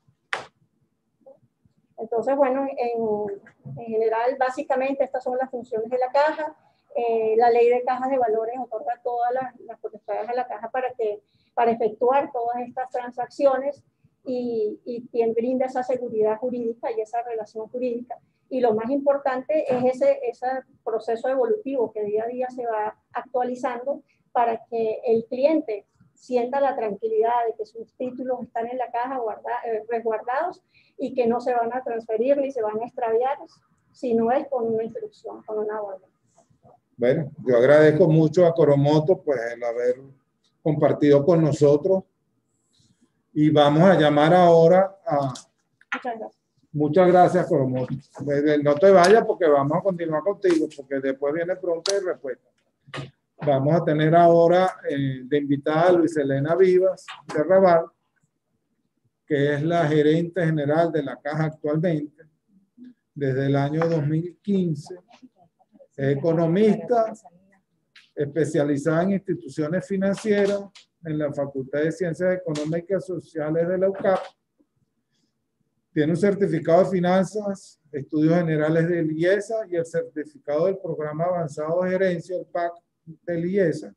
Entonces, bueno, en, en general, básicamente, estas son las funciones de la caja. Eh, la ley de cajas de valores otorga todas las, las potestades a la caja para, que, para efectuar todas estas transacciones y, y quien brinda esa seguridad jurídica y esa relación jurídica. Y lo más importante es ese, ese proceso evolutivo que día a día se va actualizando para que el cliente sienta la tranquilidad de que sus títulos están en la caja guarda, eh, resguardados y que no se van a transferir ni se van a extraviar si no es con una instrucción, con una orden. Bueno, yo agradezco mucho a Coromoto pues, el haber compartido con nosotros y vamos a llamar ahora a... Muchas gracias. Muchas gracias, Coromoto. No te vayas porque vamos a continuar contigo porque después viene pregunta y respuesta. Vamos a tener ahora eh, de invitada a Luisa Elena Vivas de Rabal, que es la gerente general de la caja actualmente desde el año dos mil quince. Es economista, especializada en instituciones financieras en la Facultad de Ciencias Económicas y Sociales de la U C A P. Tiene un certificado de finanzas, estudios generales del I E S A y el certificado del Programa Avanzado de Gerencia, el PAC del I E S A.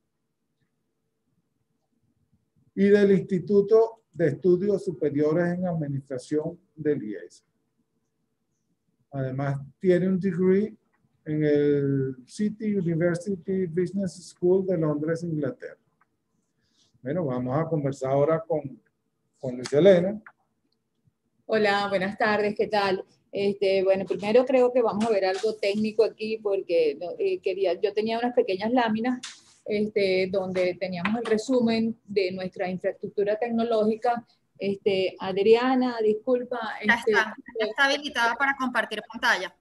Y del Instituto de Estudios Superiores en Administración del I E S A. Además, tiene un degree en el City University Business School de Londres, Inglaterra. Bueno, vamos a conversar ahora con, con Luisa Elena. Hola, buenas tardes, ¿qué tal? Este, bueno, primero creo que vamos a ver algo técnico aquí porque eh, quería, yo tenía unas pequeñas láminas este, donde teníamos el resumen de nuestra infraestructura tecnológica. Este, Adriana, disculpa. Ya este, está, ya está habilitada para compartir pantalla.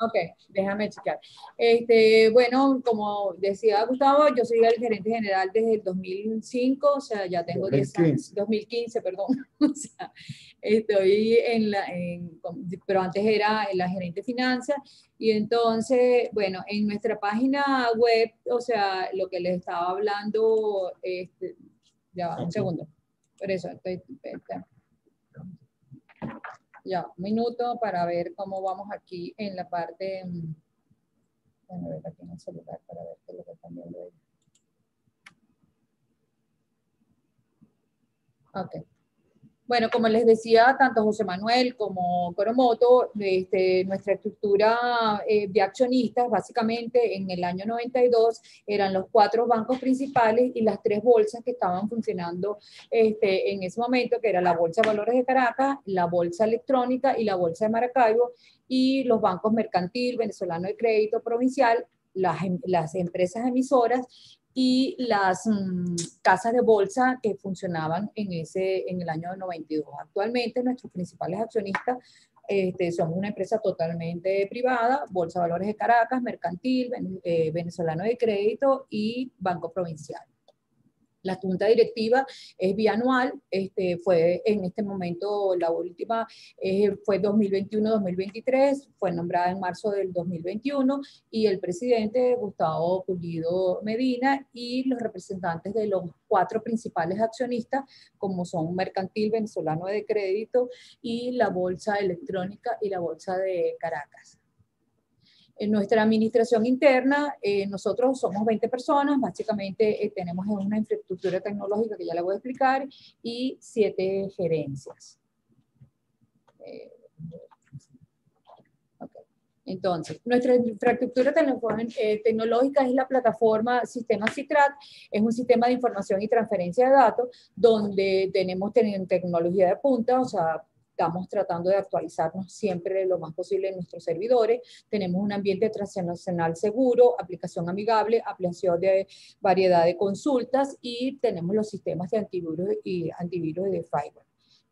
Ok, déjame checar. Este, bueno, como decía Gustavo, yo soy el gerente general desde el dos mil cinco, o sea, ya tengo diez años. dos mil quince, perdón. O sea, estoy en la, en, pero antes era la gerente de finanzas. Y entonces, bueno, en nuestra página web, o sea, lo que les estaba hablando, este, ya va, un segundo. Por eso estoy... Está. Ya, un minuto para ver cómo vamos aquí en la parte. Bueno, a ver aquí en el celular para ver qué es lo que están viendo ahí. Ok. Bueno, como les decía, tanto José Manuel como Coromoto, este, nuestra estructura eh, de accionistas, básicamente en el año noventa y dos, eran los cuatro bancos principales y las tres bolsas que estaban funcionando este, en ese momento, que era la Bolsa de Valores de Caracas, la Bolsa Electrónica y la Bolsa de Maracaibo, y los bancos Mercantil, Venezolano de Crédito, Provincial, las, las empresas emisoras, y las um, casas de bolsa que funcionaban en, ese, en el año noventa y dos. Actualmente nuestros principales accionistas este, son una empresa totalmente privada, Bolsa de Valores de Caracas, Mercantil, eh, Venezolano de Crédito y Banco Provincial. La junta directiva es bianual, este, fue en este momento la última, eh, fue dos mil veintiuno dos mil veintitrés, fue nombrada en marzo del dos mil veintiuno, y el presidente Gustavo Pulido Medina y los representantes de los cuatro principales accionistas, como son Mercantil, Venezolano de Crédito y la Bolsa Electrónica y la Bolsa de Caracas. En nuestra administración interna, eh, nosotros somos veinte personas, básicamente eh, tenemos una infraestructura tecnológica que ya la voy a explicar, y siete gerencias. Eh, okay. Entonces, nuestra infraestructura eh, tecnológica es la plataforma Sistema CITRAT, es un sistema de información y transferencia de datos, donde tenemos ten tecnología de punta, o sea, estamos tratando de actualizarnos siempre lo más posible en nuestros servidores. Tenemos un ambiente transnacional seguro, aplicación amigable, ampliación de variedad de consultas, y tenemos los sistemas de antivirus y antivirus de firewall.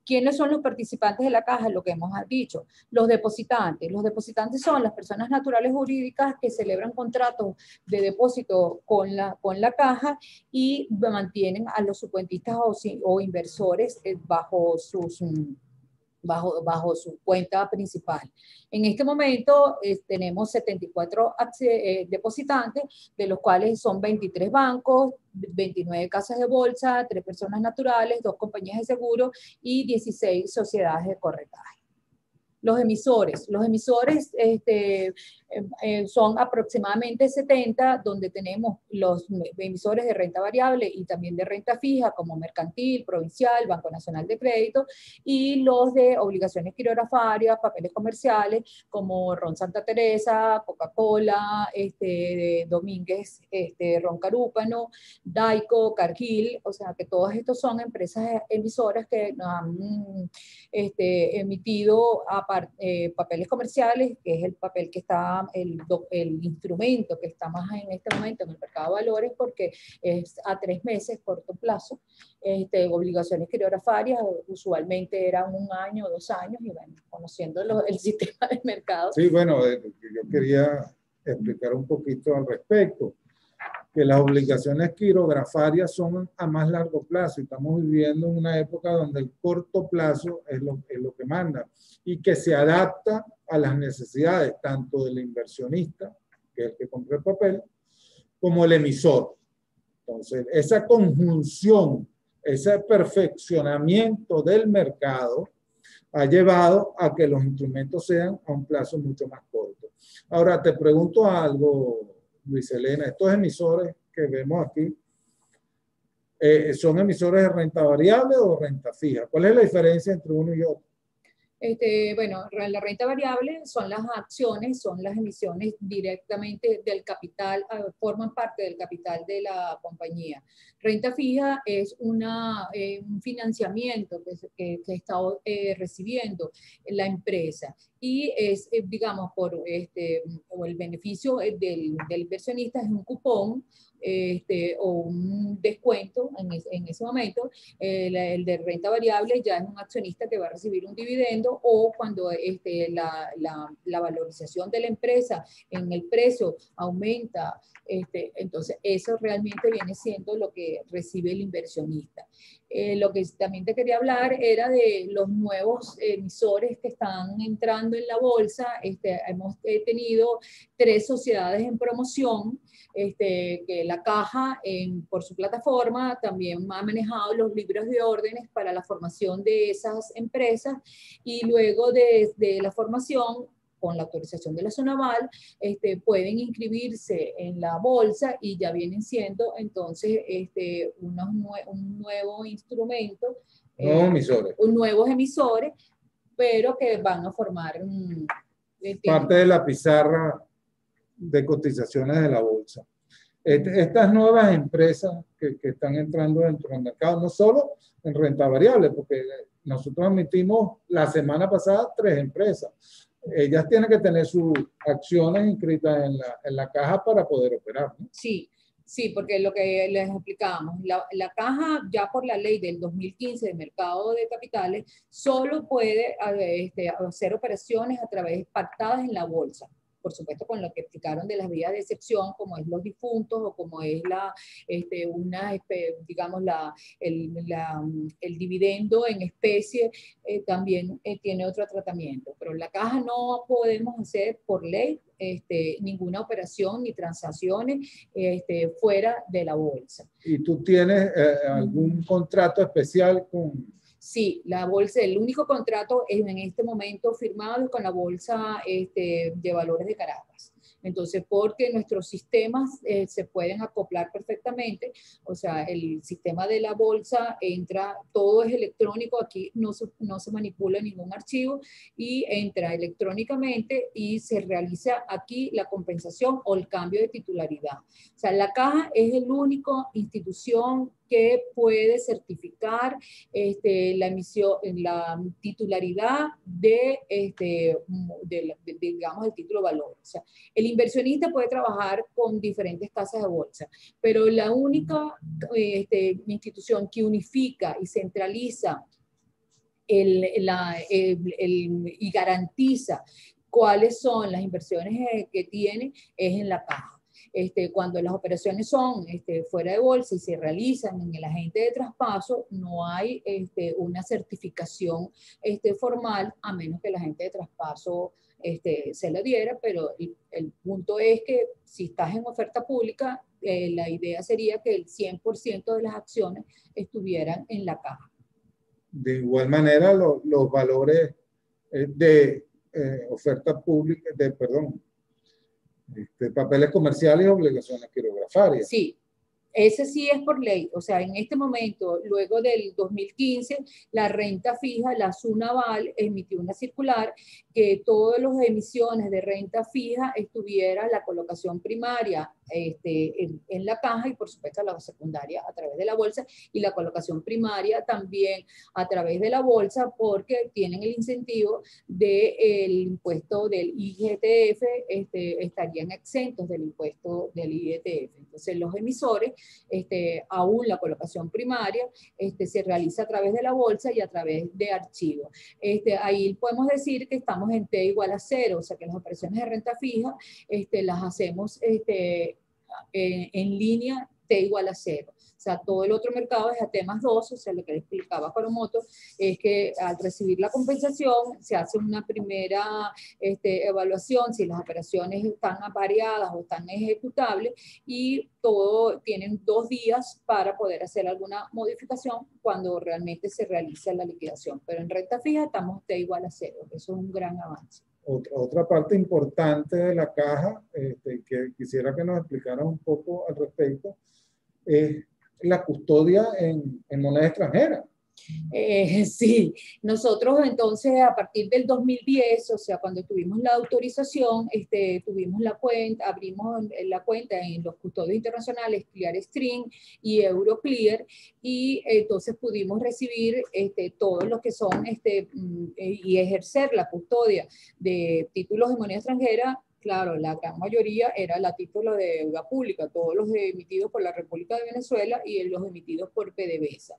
¿Quiénes son los participantes de la caja? Lo que hemos dicho, los depositantes. Los depositantes son las personas naturales jurídicas que celebran contratos de depósito con la, con la caja y mantienen a los subcuentistas o, o inversores bajo sus... Bajo, bajo su cuenta principal. En este momento eh, tenemos setenta y cuatro eh, depositantes, de los cuales son veintitrés bancos, veintinueve casas de bolsa, tres personas naturales, dos compañías de seguro y dieciséis sociedades de corretaje. Los emisores. Los emisores este, eh, son aproximadamente setenta, donde tenemos los emisores de renta variable y también de renta fija, como Mercantil, Provincial, Banco Nacional de Crédito, y los de obligaciones quirografarias, papeles comerciales, como Ron Santa Teresa, Coca-Cola, este, Domínguez, este, Ron Carúpano, DAICO, Cargill, o sea que todos estos son empresas emisoras que han este, emitido a Eh, papeles comerciales, que es el papel que está, el, el instrumento que está más en este momento en el mercado de valores, porque es a tres meses, corto plazo. Este, obligaciones quirografarias, usualmente eran un año o dos años, y bueno, conociendo lo, el sistema de mercado. Sí, bueno, eh, yo quería explicar un poquito al respecto, que las obligaciones quirografarias son a más largo plazo. Estamos viviendo en una época donde el corto plazo es lo, es lo que manda, y que se adapta a las necesidades tanto del inversionista, que es el que compra el papel, como el emisor. Entonces, esa conjunción, ese perfeccionamiento del mercado ha llevado a que los instrumentos sean a un plazo mucho más corto. Ahora, te pregunto algo, Luisa Elena. Estos emisores que vemos aquí, eh, ¿son emisores de renta variable o renta fija? ¿Cuál es la diferencia entre uno y otro? Este, bueno, la renta variable son las acciones, son las emisiones directamente del capital, forman parte del capital de la compañía. Renta fija es una, eh, un financiamiento que, que, que está eh, recibiendo la empresa, y es, eh, digamos, por este, o el beneficio del, del inversionista es un cupón, Este, o un descuento en, es, en ese momento. El, el de renta variable ya es un accionista que va a recibir un dividendo, o cuando este, la, la, la valorización de la empresa en el precio aumenta, este, entonces eso realmente viene siendo lo que recibe el inversionista. Eh, lo que también te quería hablar era de los nuevos emisores que están entrando en la bolsa. Este, hemos eh, tenido tres sociedades en promoción, este, que la caja en, por su plataforma también ha manejado los libros de órdenes para la formación de esas empresas, y luego de, de la formación, con la autorización de la SUNAVAL, este, pueden inscribirse en la bolsa, y ya vienen siendo entonces este, unos nue un nuevo instrumento Nuevos emisores. Nuevos emisores, pero que van a formar un, parte de la pizarra de cotizaciones de la bolsa. Estas nuevas empresas que, que están entrando dentro del mercado, no solo en renta variable, porque nosotros admitimos la semana pasada tres empresas. Ellas tienen que tener sus acciones inscritas en la, en la caja para poder operar, ¿no? Sí, sí, porque lo que les explicábamos, la, la caja ya por la ley del dos mil quince de mercado de capitales solo puede este, hacer operaciones a través pactadas en la bolsa. Por supuesto, con lo que explicaron de las vías de excepción, como es los difuntos o como es la, este, una, digamos, la, el, la, el dividendo en especie, eh, también eh, tiene otro tratamiento. Pero en la caja no podemos hacer por ley este, ninguna operación ni transacciones este, fuera de la bolsa. ¿Y tú tienes eh, algún contrato especial con...? Sí, la bolsa, el único contrato en este momento firmado es con la Bolsa este, de Valores de Caracas. Entonces, porque nuestros sistemas eh, se pueden acoplar perfectamente, o sea, el sistema de la bolsa entra, todo es electrónico, aquí no se, no se manipula ningún archivo y entra electrónicamente y se realiza aquí la compensación o el cambio de titularidad. O sea, la caja es el único institución que puede certificar este, la emisión, la titularidad de, este, de, de, digamos, el título valor. O sea, el inversionista puede trabajar con diferentes casas de bolsa, pero la única este, institución que unifica y centraliza el, la, el, el, y garantiza cuáles son las inversiones que tiene es en la caja. Este, cuando las operaciones son este, fuera de bolsa y se realizan en el agente de traspaso, no hay este, una certificación este, formal, a menos que el agente de traspaso este, se la diera, pero el, el punto es que si estás en oferta pública, eh, la idea sería que el cien por ciento de las acciones estuvieran en la caja. De igual manera, lo, los valores eh, de eh, oferta pública, de, perdón, Este, papeles comerciales y obligaciones quirografarias. Sí, ese sí es por ley. O sea, en este momento, luego del dos mil quince, la renta fija, la SUNAVAL, emitió una circular que todas las emisiones de renta fija estuviera la colocación primaria este, en, en la caja y por supuesto la secundaria a través de la bolsa y la colocación primaria también a través de la bolsa porque tienen el incentivo del impuesto del I G T F, este, estarían exentos del impuesto del I G T F. Entonces los emisores, este, aún la colocación primaria este, se realiza a través de la bolsa y a través de archivos. Este, ahí podemos decir que estamos en T igual a cero, o sea que las operaciones de renta fija este, las hacemos este, en, en línea T igual a cero. O sea, todo el otro mercado es a T más dos, o sea, lo que le explicaba Coromoto es que al recibir la compensación se hace una primera este, evaluación si las operaciones están variadas o están ejecutables y todo tienen dos días para poder hacer alguna modificación cuando realmente se realiza la liquidación. Pero en renta fija estamos T igual a cero, eso es un gran avance. Otra, otra parte importante de la caja este, que quisiera que nos explicaras un poco al respecto es la custodia en, en moneda extranjera. Eh, sí, nosotros entonces a partir del dos mil diez, o sea, cuando tuvimos la autorización, este, tuvimos la cuenta, abrimos la cuenta en los custodios internacionales Clearstream y Euroclear y entonces pudimos recibir este, todos los que son este, y ejercer la custodia de títulos de moneda extranjera. Claro, la gran mayoría era la título de deuda pública, todos los emitidos por la República de Venezuela y los emitidos por P D V S A.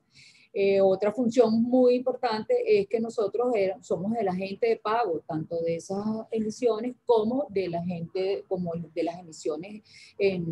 Eh, otra función muy importante es que nosotros er, somos el agente de pago, tanto de esas emisiones como de la gente, como de las emisiones en,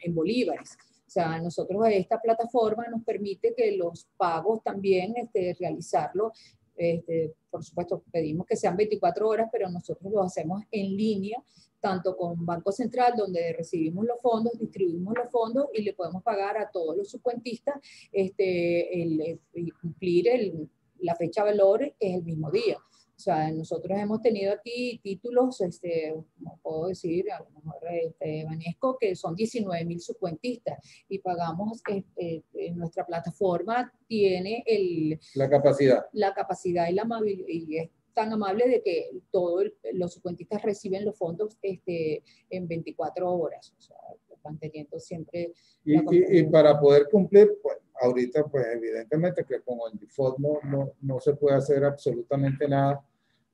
en bolívares. O sea, nosotros esta plataforma nos permite que los pagos también este, realizarlos. Este, por supuesto, pedimos que sean veinticuatro horas, pero nosotros lo hacemos en línea, tanto con Banco Central, donde recibimos los fondos, distribuimos los fondos y le podemos pagar a todos los subcuentistas este, el, el cumplir el, la fecha valor es el mismo día. O sea, nosotros hemos tenido aquí títulos, este, no puedo decir, a lo mejor este, Vanesco, que son diecinueve mil subcuentistas y pagamos, eh, eh, nuestra plataforma tiene el, la capacidad. La capacidad y la amabilidad, y es tan amable de que todos los subcuentistas reciben los fondos este, en veinticuatro horas, o sea, manteniendo siempre. Y, y, y para poder cumplir, pues, ahorita, pues, evidentemente que con el default no, no, no se puede hacer absolutamente nada,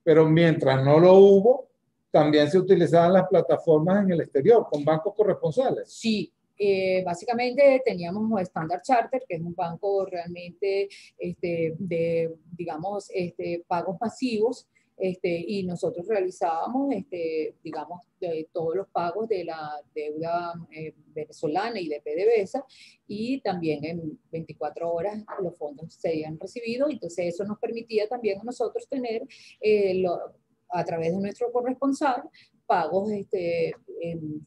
pero mientras no lo hubo, también se utilizaban las plataformas en el exterior, con bancos corresponsales. Sí. Eh, básicamente teníamos Standard Charter, que es un banco realmente este, de, digamos, este, pagos pasivos, este, y nosotros realizábamos, este, digamos, de, todos los pagos de la deuda eh, venezolana y de P D V S A, y también en veinticuatro horas los fondos se habían recibido. Entonces eso nos permitía también a nosotros tener, eh, lo, a través de nuestro corresponsal, pagos este, en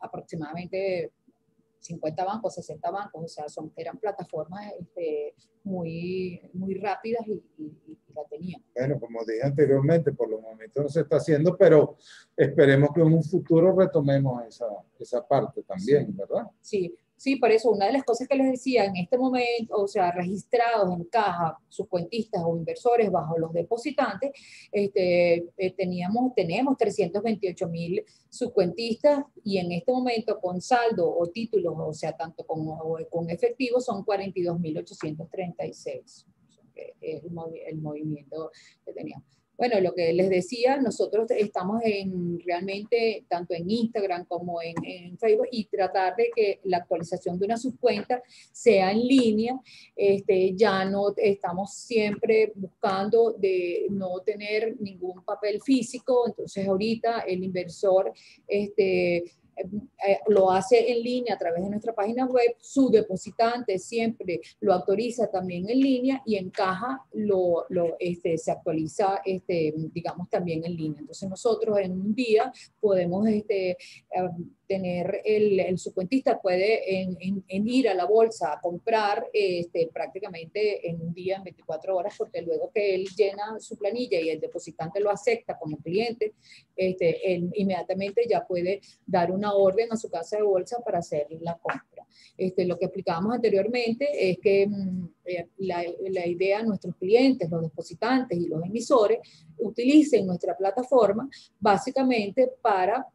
aproximadamente cincuenta bancos, sesenta bancos, o sea, son, eran plataformas este, muy, muy rápidas y, y, y la tenían. Bueno, como dije anteriormente, por los momentos no se está haciendo, pero esperemos que en un futuro retomemos esa, esa parte también, sí. ¿Verdad? Sí, sí, por eso una de las cosas que les decía, en este momento, o sea, registrados en caja, subcuentistas o inversores bajo los depositantes, este, teníamos, tenemos trescientos veintiocho mil subcuentistas, y en este momento con saldo o títulos, o sea, tanto con, con efectivo, son cuarenta y dos mil ochocientos treinta y seis. Es el, movi el movimiento que teníamos. Bueno, lo que les decía, nosotros estamos en, realmente tanto en Instagram como en, en Facebook, y tratar de que la actualización de una subcuenta sea en línea. Este, ya no estamos siempre buscando de no tener ningún papel físico, entonces ahorita el inversor este, lo hace en línea a través de nuestra página web, su depositante siempre lo autoriza también en línea, y en caja lo, lo, este, se actualiza, este, digamos, también en línea. Entonces nosotros en un día podemos este, tener, el, el subcuentista puede en, en, en ir a la bolsa a comprar este, prácticamente en un día, en veinticuatro horas, porque luego que él llena su planilla y el depositante lo acepta como cliente, este, él inmediatamente ya puede dar una orden a su casa de bolsa para hacer la compra. Este, lo que explicábamos anteriormente es que eh, la, la idea, nuestros clientes, los depositantes y los emisores utilicen nuestra plataforma básicamente para,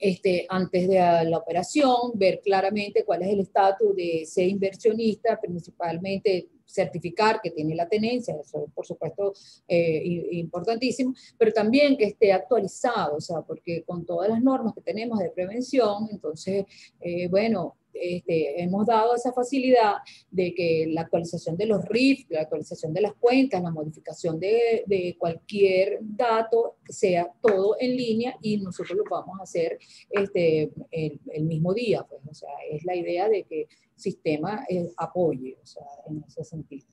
este, antes de la operación, ver claramente cuál es el estatus de ese inversionista, principalmente certificar que tiene la tenencia, eso por supuesto eh, importantísimo, pero también que esté actualizado, o sea, porque con todas las normas que tenemos de prevención, entonces, eh, bueno, este, hemos dado esa facilidad de que la actualización de los R I F, la actualización de las cuentas, la modificación de, de cualquier dato, sea todo en línea, y nosotros lo vamos a hacer este, el, el mismo día, pues, o sea, es la idea de que sistema eh, apoye, o sea, en ese sentido.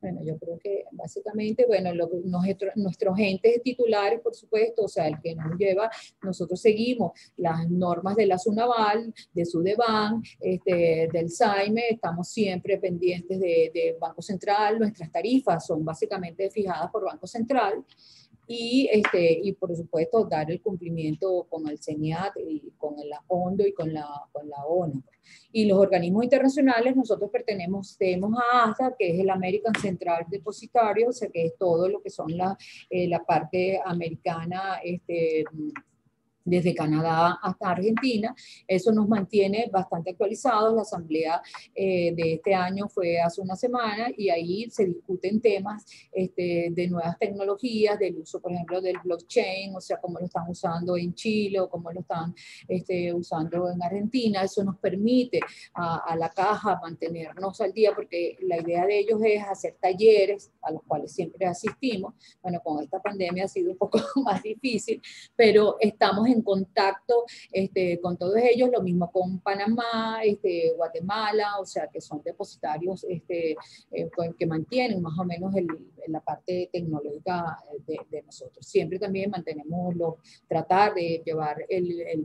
Bueno, yo creo que básicamente, bueno, lo, nuestro, nuestros entes titulares, por supuesto, o sea, el que nos lleva, nosotros seguimos las normas de la SUNAVAL, de SUDEBAN, este, del SAIME, estamos siempre pendientes de, de Banco Central, nuestras tarifas son básicamente fijadas por Banco Central, y, este, y por supuesto dar el cumplimiento con el CENIAT y con la ONDO y con la, con la ONU. Y los organismos internacionales, nosotros pertenecemos, tenemos a ASDA, que es el American Central Depository, o sea que es todo lo que son la, eh, la parte americana, este, desde Canadá hasta Argentina. Eso nos mantiene bastante actualizados. La asamblea eh, de este año fue hace una semana, y ahí se discuten temas este, de nuevas tecnologías, del uso, por ejemplo, del blockchain, o sea, cómo lo están usando en Chile o cómo lo están este, usando en Argentina. Eso nos permite a, a la caja mantenernos al día, porque la idea de ellos es hacer talleres a los cuales siempre asistimos. Bueno, con esta pandemia ha sido un poco más difícil, pero estamos en en contacto este, con todos ellos, lo mismo con Panamá, este, Guatemala, o sea que son depositarios este, eh, que mantienen más o menos el, la parte tecnológica de, de nosotros. Siempre también mantenemos los, tratar de llevar el, el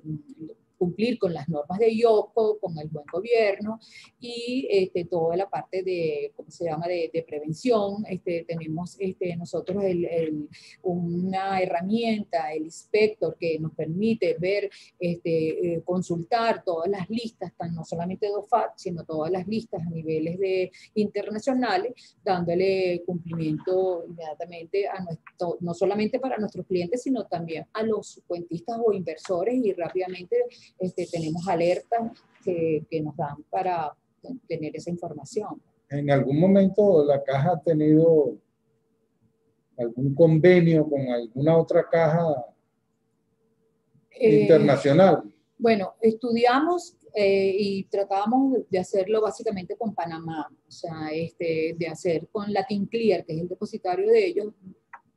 cumplir con las normas de I O C O, con el buen gobierno y este, toda la parte de, ¿cómo se llama?, de, de prevención. Este, tenemos este, nosotros el, el, una herramienta, el inspector, que nos permite ver, este, eh, consultar todas las listas, tan, no solamente de O F A C, sino todas las listas a niveles de, internacionales, dándole cumplimiento inmediatamente a nuestro, no solamente para nuestros clientes, sino también a los cuentistas o inversores, y rápidamente este, tenemos alertas que, que nos dan para tener esa información. ¿En algún momento la caja ha tenido algún convenio con alguna otra caja eh, internacional? Bueno, estudiamos eh, y tratábamos de hacerlo básicamente con Panamá, o sea, este, de hacer con Latin Clear, que es el depositario de ellos,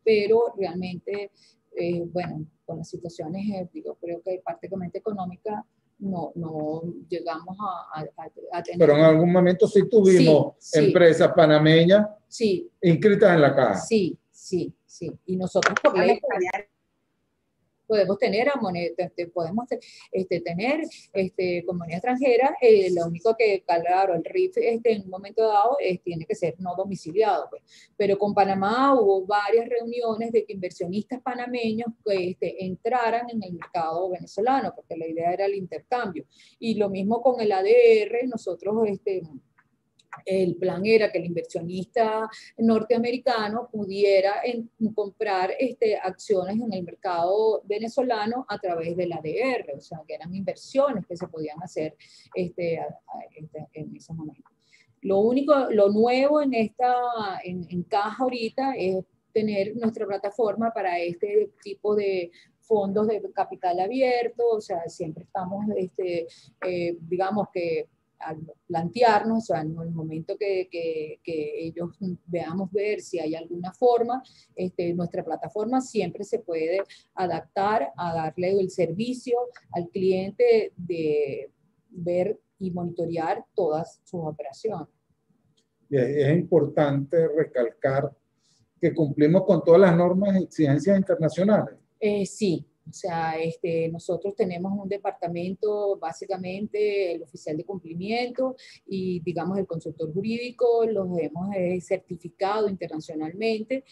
pero realmente, eh, bueno, con las situaciones, eh, digo, creo que prácticamente económica, no, no llegamos a, a, a tener... Pero en algún momento sí tuvimos sí, empresas sí. panameñas sí. inscritas en la caja. Sí, sí, sí. Y nosotros por ley podemos tener, a moneda, podemos este, tener este, con moneda extranjera, eh, lo único que, claro, el R I F este, en un momento dado eh, tiene que ser no domiciliado. Pues. Pero con Panamá hubo varias reuniones de que inversionistas panameños este, entraran en el mercado venezolano, porque la idea era el intercambio. Y lo mismo con el A D R, nosotros... Este, el plan era que el inversionista norteamericano pudiera en, comprar este, acciones en el mercado venezolano a través del A D R, o sea, que eran inversiones que se podían hacer este, a, a, este, en ese momento. Lo único, lo nuevo en esta, en, en caja ahorita es tener nuestra plataforma para este tipo de fondos de capital abierto, o sea, siempre estamos, este, eh, digamos que, al plantearnos, o sea, en el momento que, que, que ellos veamos ver si hay alguna forma, este, nuestra plataforma siempre se puede adaptar a darle el servicio al cliente de ver y monitorear todas sus operaciones. Es importante recalcar que cumplimos con todas las normas y exigencias internacionales. Eh, sí. O sea, este, nosotros tenemos un departamento, básicamente el oficial de cumplimiento y, digamos, el consultor jurídico, los hemos eh, certificado internacionalmente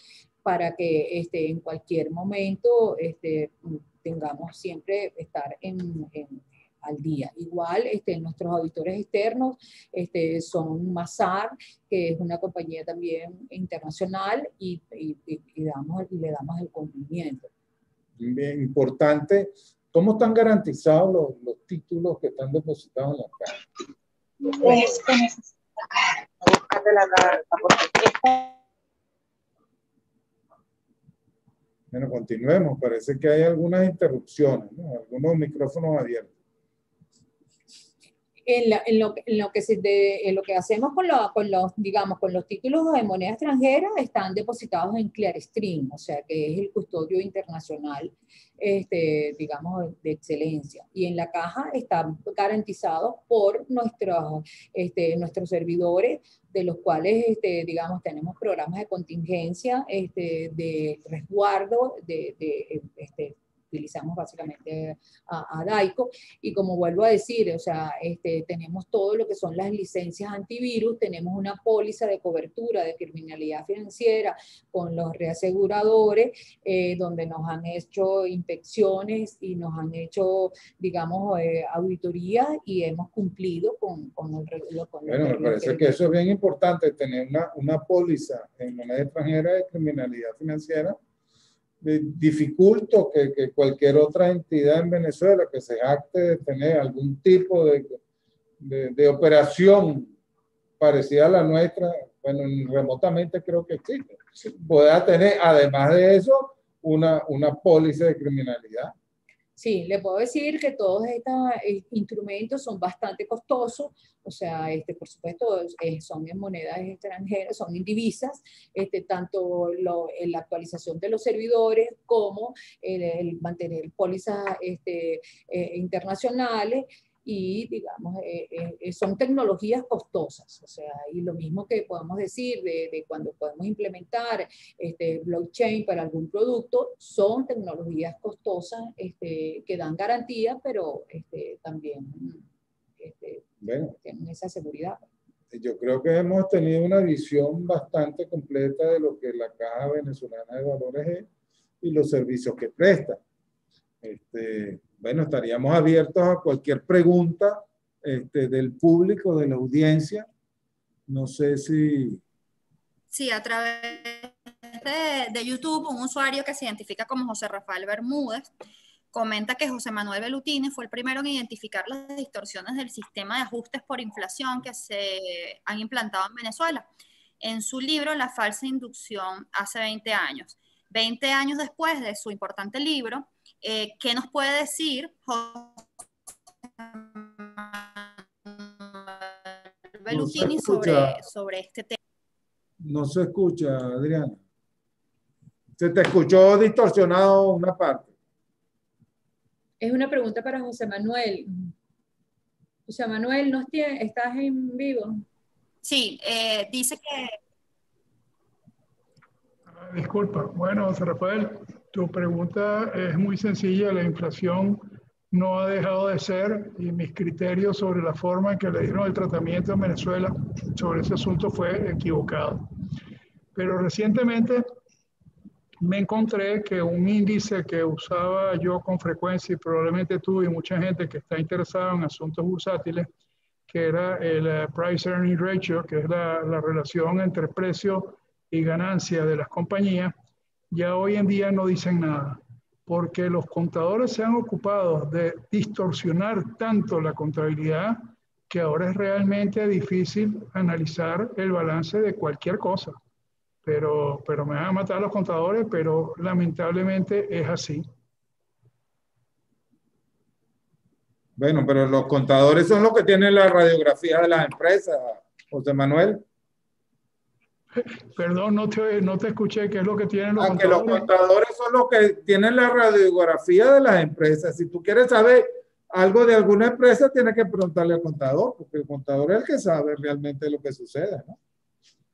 para que este, en cualquier momento este, tengamos siempre estar en... en al día. Igual, este, nuestros auditores externos este, son MASAR, que es una compañía también internacional, y, y, y, damos, y le damos el cumplimiento. Bien importante, ¿cómo están garantizados los, los títulos que están depositados en la caja? Pues que necesitas buscar de la carta, porque... Bueno, continuemos, parece que hay algunas interrupciones, ¿no? Algunos micrófonos abiertos. En, la, en, lo, en, lo que se de, en lo que hacemos con, lo, con, los, digamos, con los títulos de moneda extranjera están depositados en Clearstream, o sea que es el custodio internacional, este, digamos, de excelencia. Y en la caja están garantizados por nuestros, este, nuestros servidores, de los cuales, este, digamos, tenemos programas de contingencia, este, de resguardo, de... de este, utilizamos básicamente a, a DAICO, y como vuelvo a decir, o sea, este, tenemos todo lo que son las licencias antivirus, tenemos una póliza de cobertura de criminalidad financiera con los reaseguradores, eh, donde nos han hecho inspecciones y nos han hecho, digamos, eh, auditoría, y hemos cumplido con, con el... Con bueno, el, me parece el, que eso es bien importante, tener una, una póliza en moneda extranjera de criminalidad financiera. Dificulto que, que cualquier otra entidad en Venezuela que se jacte de tener algún tipo de, de, de operación parecida a la nuestra, bueno, remotamente creo que existe, pueda tener, además de eso, una, una póliza de criminalidad. Sí, le puedo decir que todos estos instrumentos son bastante costosos, o sea, este, por supuesto, son en monedas extranjeras, son en divisas, este, tanto lo, la actualización de los servidores como el, el mantener pólizas este, eh, internacionales, y digamos, eh, eh, son tecnologías costosas, o sea, y lo mismo que podemos decir de, de cuando podemos implementar este, blockchain para algún producto, son tecnologías costosas este, que dan garantía, pero este, también este, bueno, tienen esa seguridad. Yo creo que hemos tenido una visión bastante completa de lo que la Caja Venezolana de Valores es y los servicios que presta. Este, bueno, estaríamos abiertos a cualquier pregunta este, del público, de la audiencia. No sé si... Sí, a través de, de YouTube, un usuario que se identifica como José Rafael Bermúdez comenta que José Manuel Velutini fue el primero en identificar las distorsiones del sistema de ajustes por inflación que se han implantado en Venezuela en su libro La falsa inducción hace veinte años. veinte años después de su importante libro, eh, ¿qué nos puede decir José Manuel Velutini sobre, sobre este tema? No se escucha, Adriana. Se te escuchó distorsionado una parte. Es una pregunta para José Manuel. José Manuel, ¿nos tiene, estás en vivo? Sí, eh, dice que... Ah, disculpa. Bueno, José Rafael, tu pregunta es muy sencilla. La inflación no ha dejado de ser, y mis criterios sobre la forma en que le dieron el tratamiento en Venezuela sobre ese asunto fue equivocado. Pero recientemente... me encontré que un índice que usaba yo con frecuencia y probablemente tú y mucha gente que está interesada en asuntos bursátiles, que era el Price Earning Ratio, que es la, la relación entre precio y ganancia de las compañías, ya hoy en día no dicen nada, porque los contadores se han ocupado de distorsionar tanto la contabilidad que ahora es realmente difícil analizar el balance de cualquier cosa. Pero, pero me van a matar los contadores, pero lamentablemente es así. Bueno, pero los contadores son los que tienen la radiografía de las empresas, José Manuel. Perdón, no te, no te escuché, ¿qué es lo que tienen los contadores? Los contadores son los que tienen la radiografía de las empresas. Si tú quieres saber algo de alguna empresa, tienes que preguntarle al contador, porque el contador es el que sabe realmente lo que sucede, ¿no?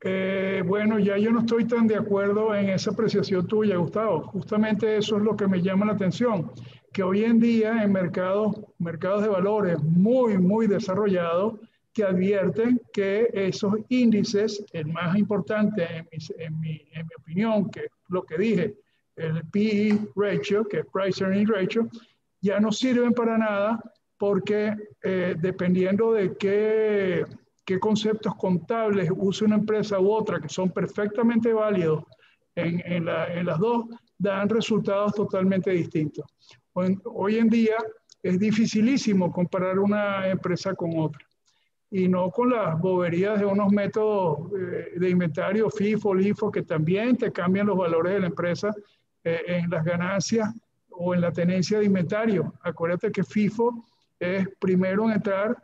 Eh, bueno, ya yo no estoy tan de acuerdo en esa apreciación tuya, Gustavo. Justamente eso es lo que me llama la atención, que hoy en día en mercados, mercados de valores muy, muy desarrollados, te advierten que esos índices, el más importante en, mis, en, mi, en mi opinión, que es lo que dije, el P E ratio, que es Price Earning Ratio, ya no sirven para nada porque eh, dependiendo de qué... qué conceptos contables usa una empresa u otra, que son perfectamente válidos en, en, la, en las dos, dan resultados totalmente distintos. Hoy, hoy en día es dificilísimo comparar una empresa con otra, y no con las boberías de unos métodos eh, de inventario, FIFO, LIFO, que también te cambian los valores de la empresa eh, en las ganancias o en la tenencia de inventario. Acuérdate que FIFO es primero en entrar,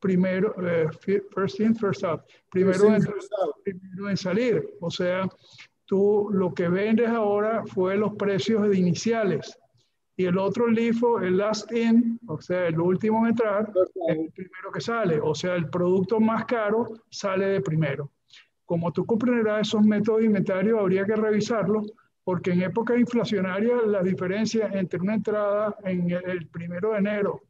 primero, eh, first in, first out, primero, first in, first out. primero en salir. O sea, tú lo que vendes ahora fue los precios de iniciales. Y el otro LIFO, el last in, o sea, el último en entrar, es el primero que sale. O sea, el producto más caro sale de primero. Como tú comprenderás, esos métodos de inventario habría que revisarlos, porque en época inflacionaria la diferencia entre una entrada en el primero de enero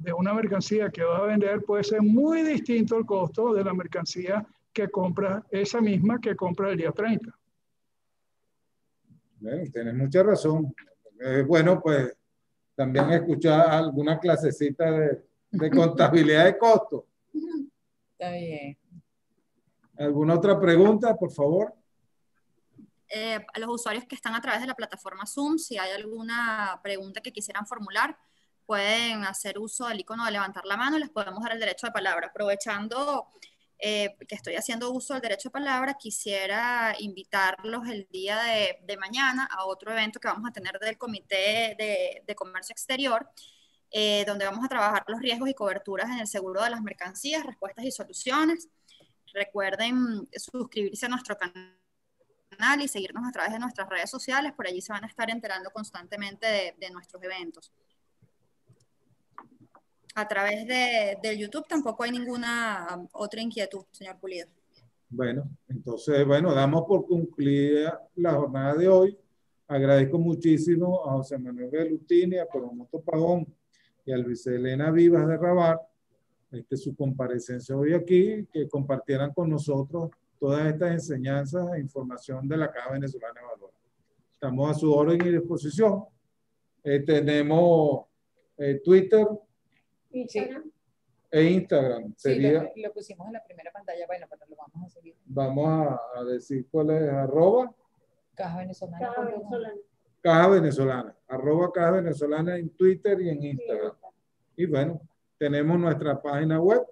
de una mercancía que vas a vender puede ser muy distinto al costo de la mercancía que compras, esa misma que compras el día treinta. Bueno, tienes mucha razón. Eh, bueno, pues también escuchar alguna clasecita de, de contabilidad de costo. Está bien. ¿Alguna otra pregunta, por favor? Eh, a los usuarios que están a través de la plataforma Zoom, si hay alguna pregunta que quisieran formular, pueden hacer uso del icono de levantar la mano y les podemos dar el derecho de palabra. Aprovechando eh, que estoy haciendo uso del derecho de palabra, quisiera invitarlos el día de, de mañana a otro evento que vamos a tener del Comité de, de Comercio Exterior, eh, donde vamos a trabajar los riesgos y coberturas en el seguro de las mercancías, respuestas y soluciones. Recuerden suscribirse a nuestro canal y seguirnos a través de nuestras redes sociales, por allí se van a estar enterando constantemente de, de nuestros eventos. a través de, del YouTube tampoco hay ninguna otra inquietud, señor Pulido. Bueno, entonces, bueno, damos por concluida la jornada de hoy. Agradezco muchísimo a José Manuel Velutini, a Coromoto Pavón y a Luisa Elena Vivas de Rabal, este, su comparecencia hoy aquí, que compartieran con nosotros todas estas enseñanzas e información de la Caja Venezolana de Valores. Estamos a su orden y disposición. Eh, tenemos eh, Twitter, Instagram. Sí. E Instagram. Sería, sí, lo, lo pusimos en la primera pantalla, bueno, pero lo vamos a seguir. Vamos a, a decir cuál es, arroba. Caja Venezolana. Caja Venezolana. Caja Venezolana. Arroba Caja Venezolana en Twitter y en Instagram. Y bueno, tenemos nuestra página web,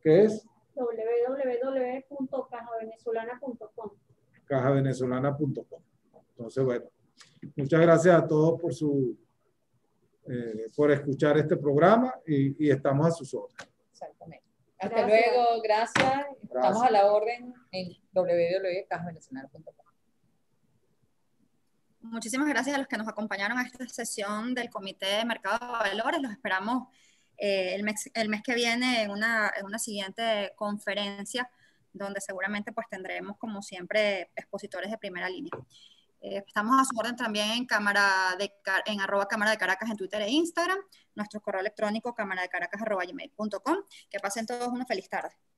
que es w w w punto caja venezolana punto com. caja venezolana punto com. Entonces, bueno, muchas gracias a todos por su eh, por escuchar este programa y, y estamos a sus órdenes. Exactamente. Hasta gracias. Luego, gracias. gracias. Estamos a la orden en w w w punto caja venezolana punto com. Muchísimas gracias a los que nos acompañaron a esta sesión del Comité de Mercado de Valores. Los esperamos eh, el, mes, el mes que viene en una, en una siguiente conferencia donde seguramente pues tendremos, como siempre, expositores de primera línea. Eh, estamos a su orden también en, cámara de, en arroba Cámara de Caracas en Twitter e Instagram, nuestro correo electrónico cámara de caracas arroba gmail punto com. Que pasen todos una feliz tarde.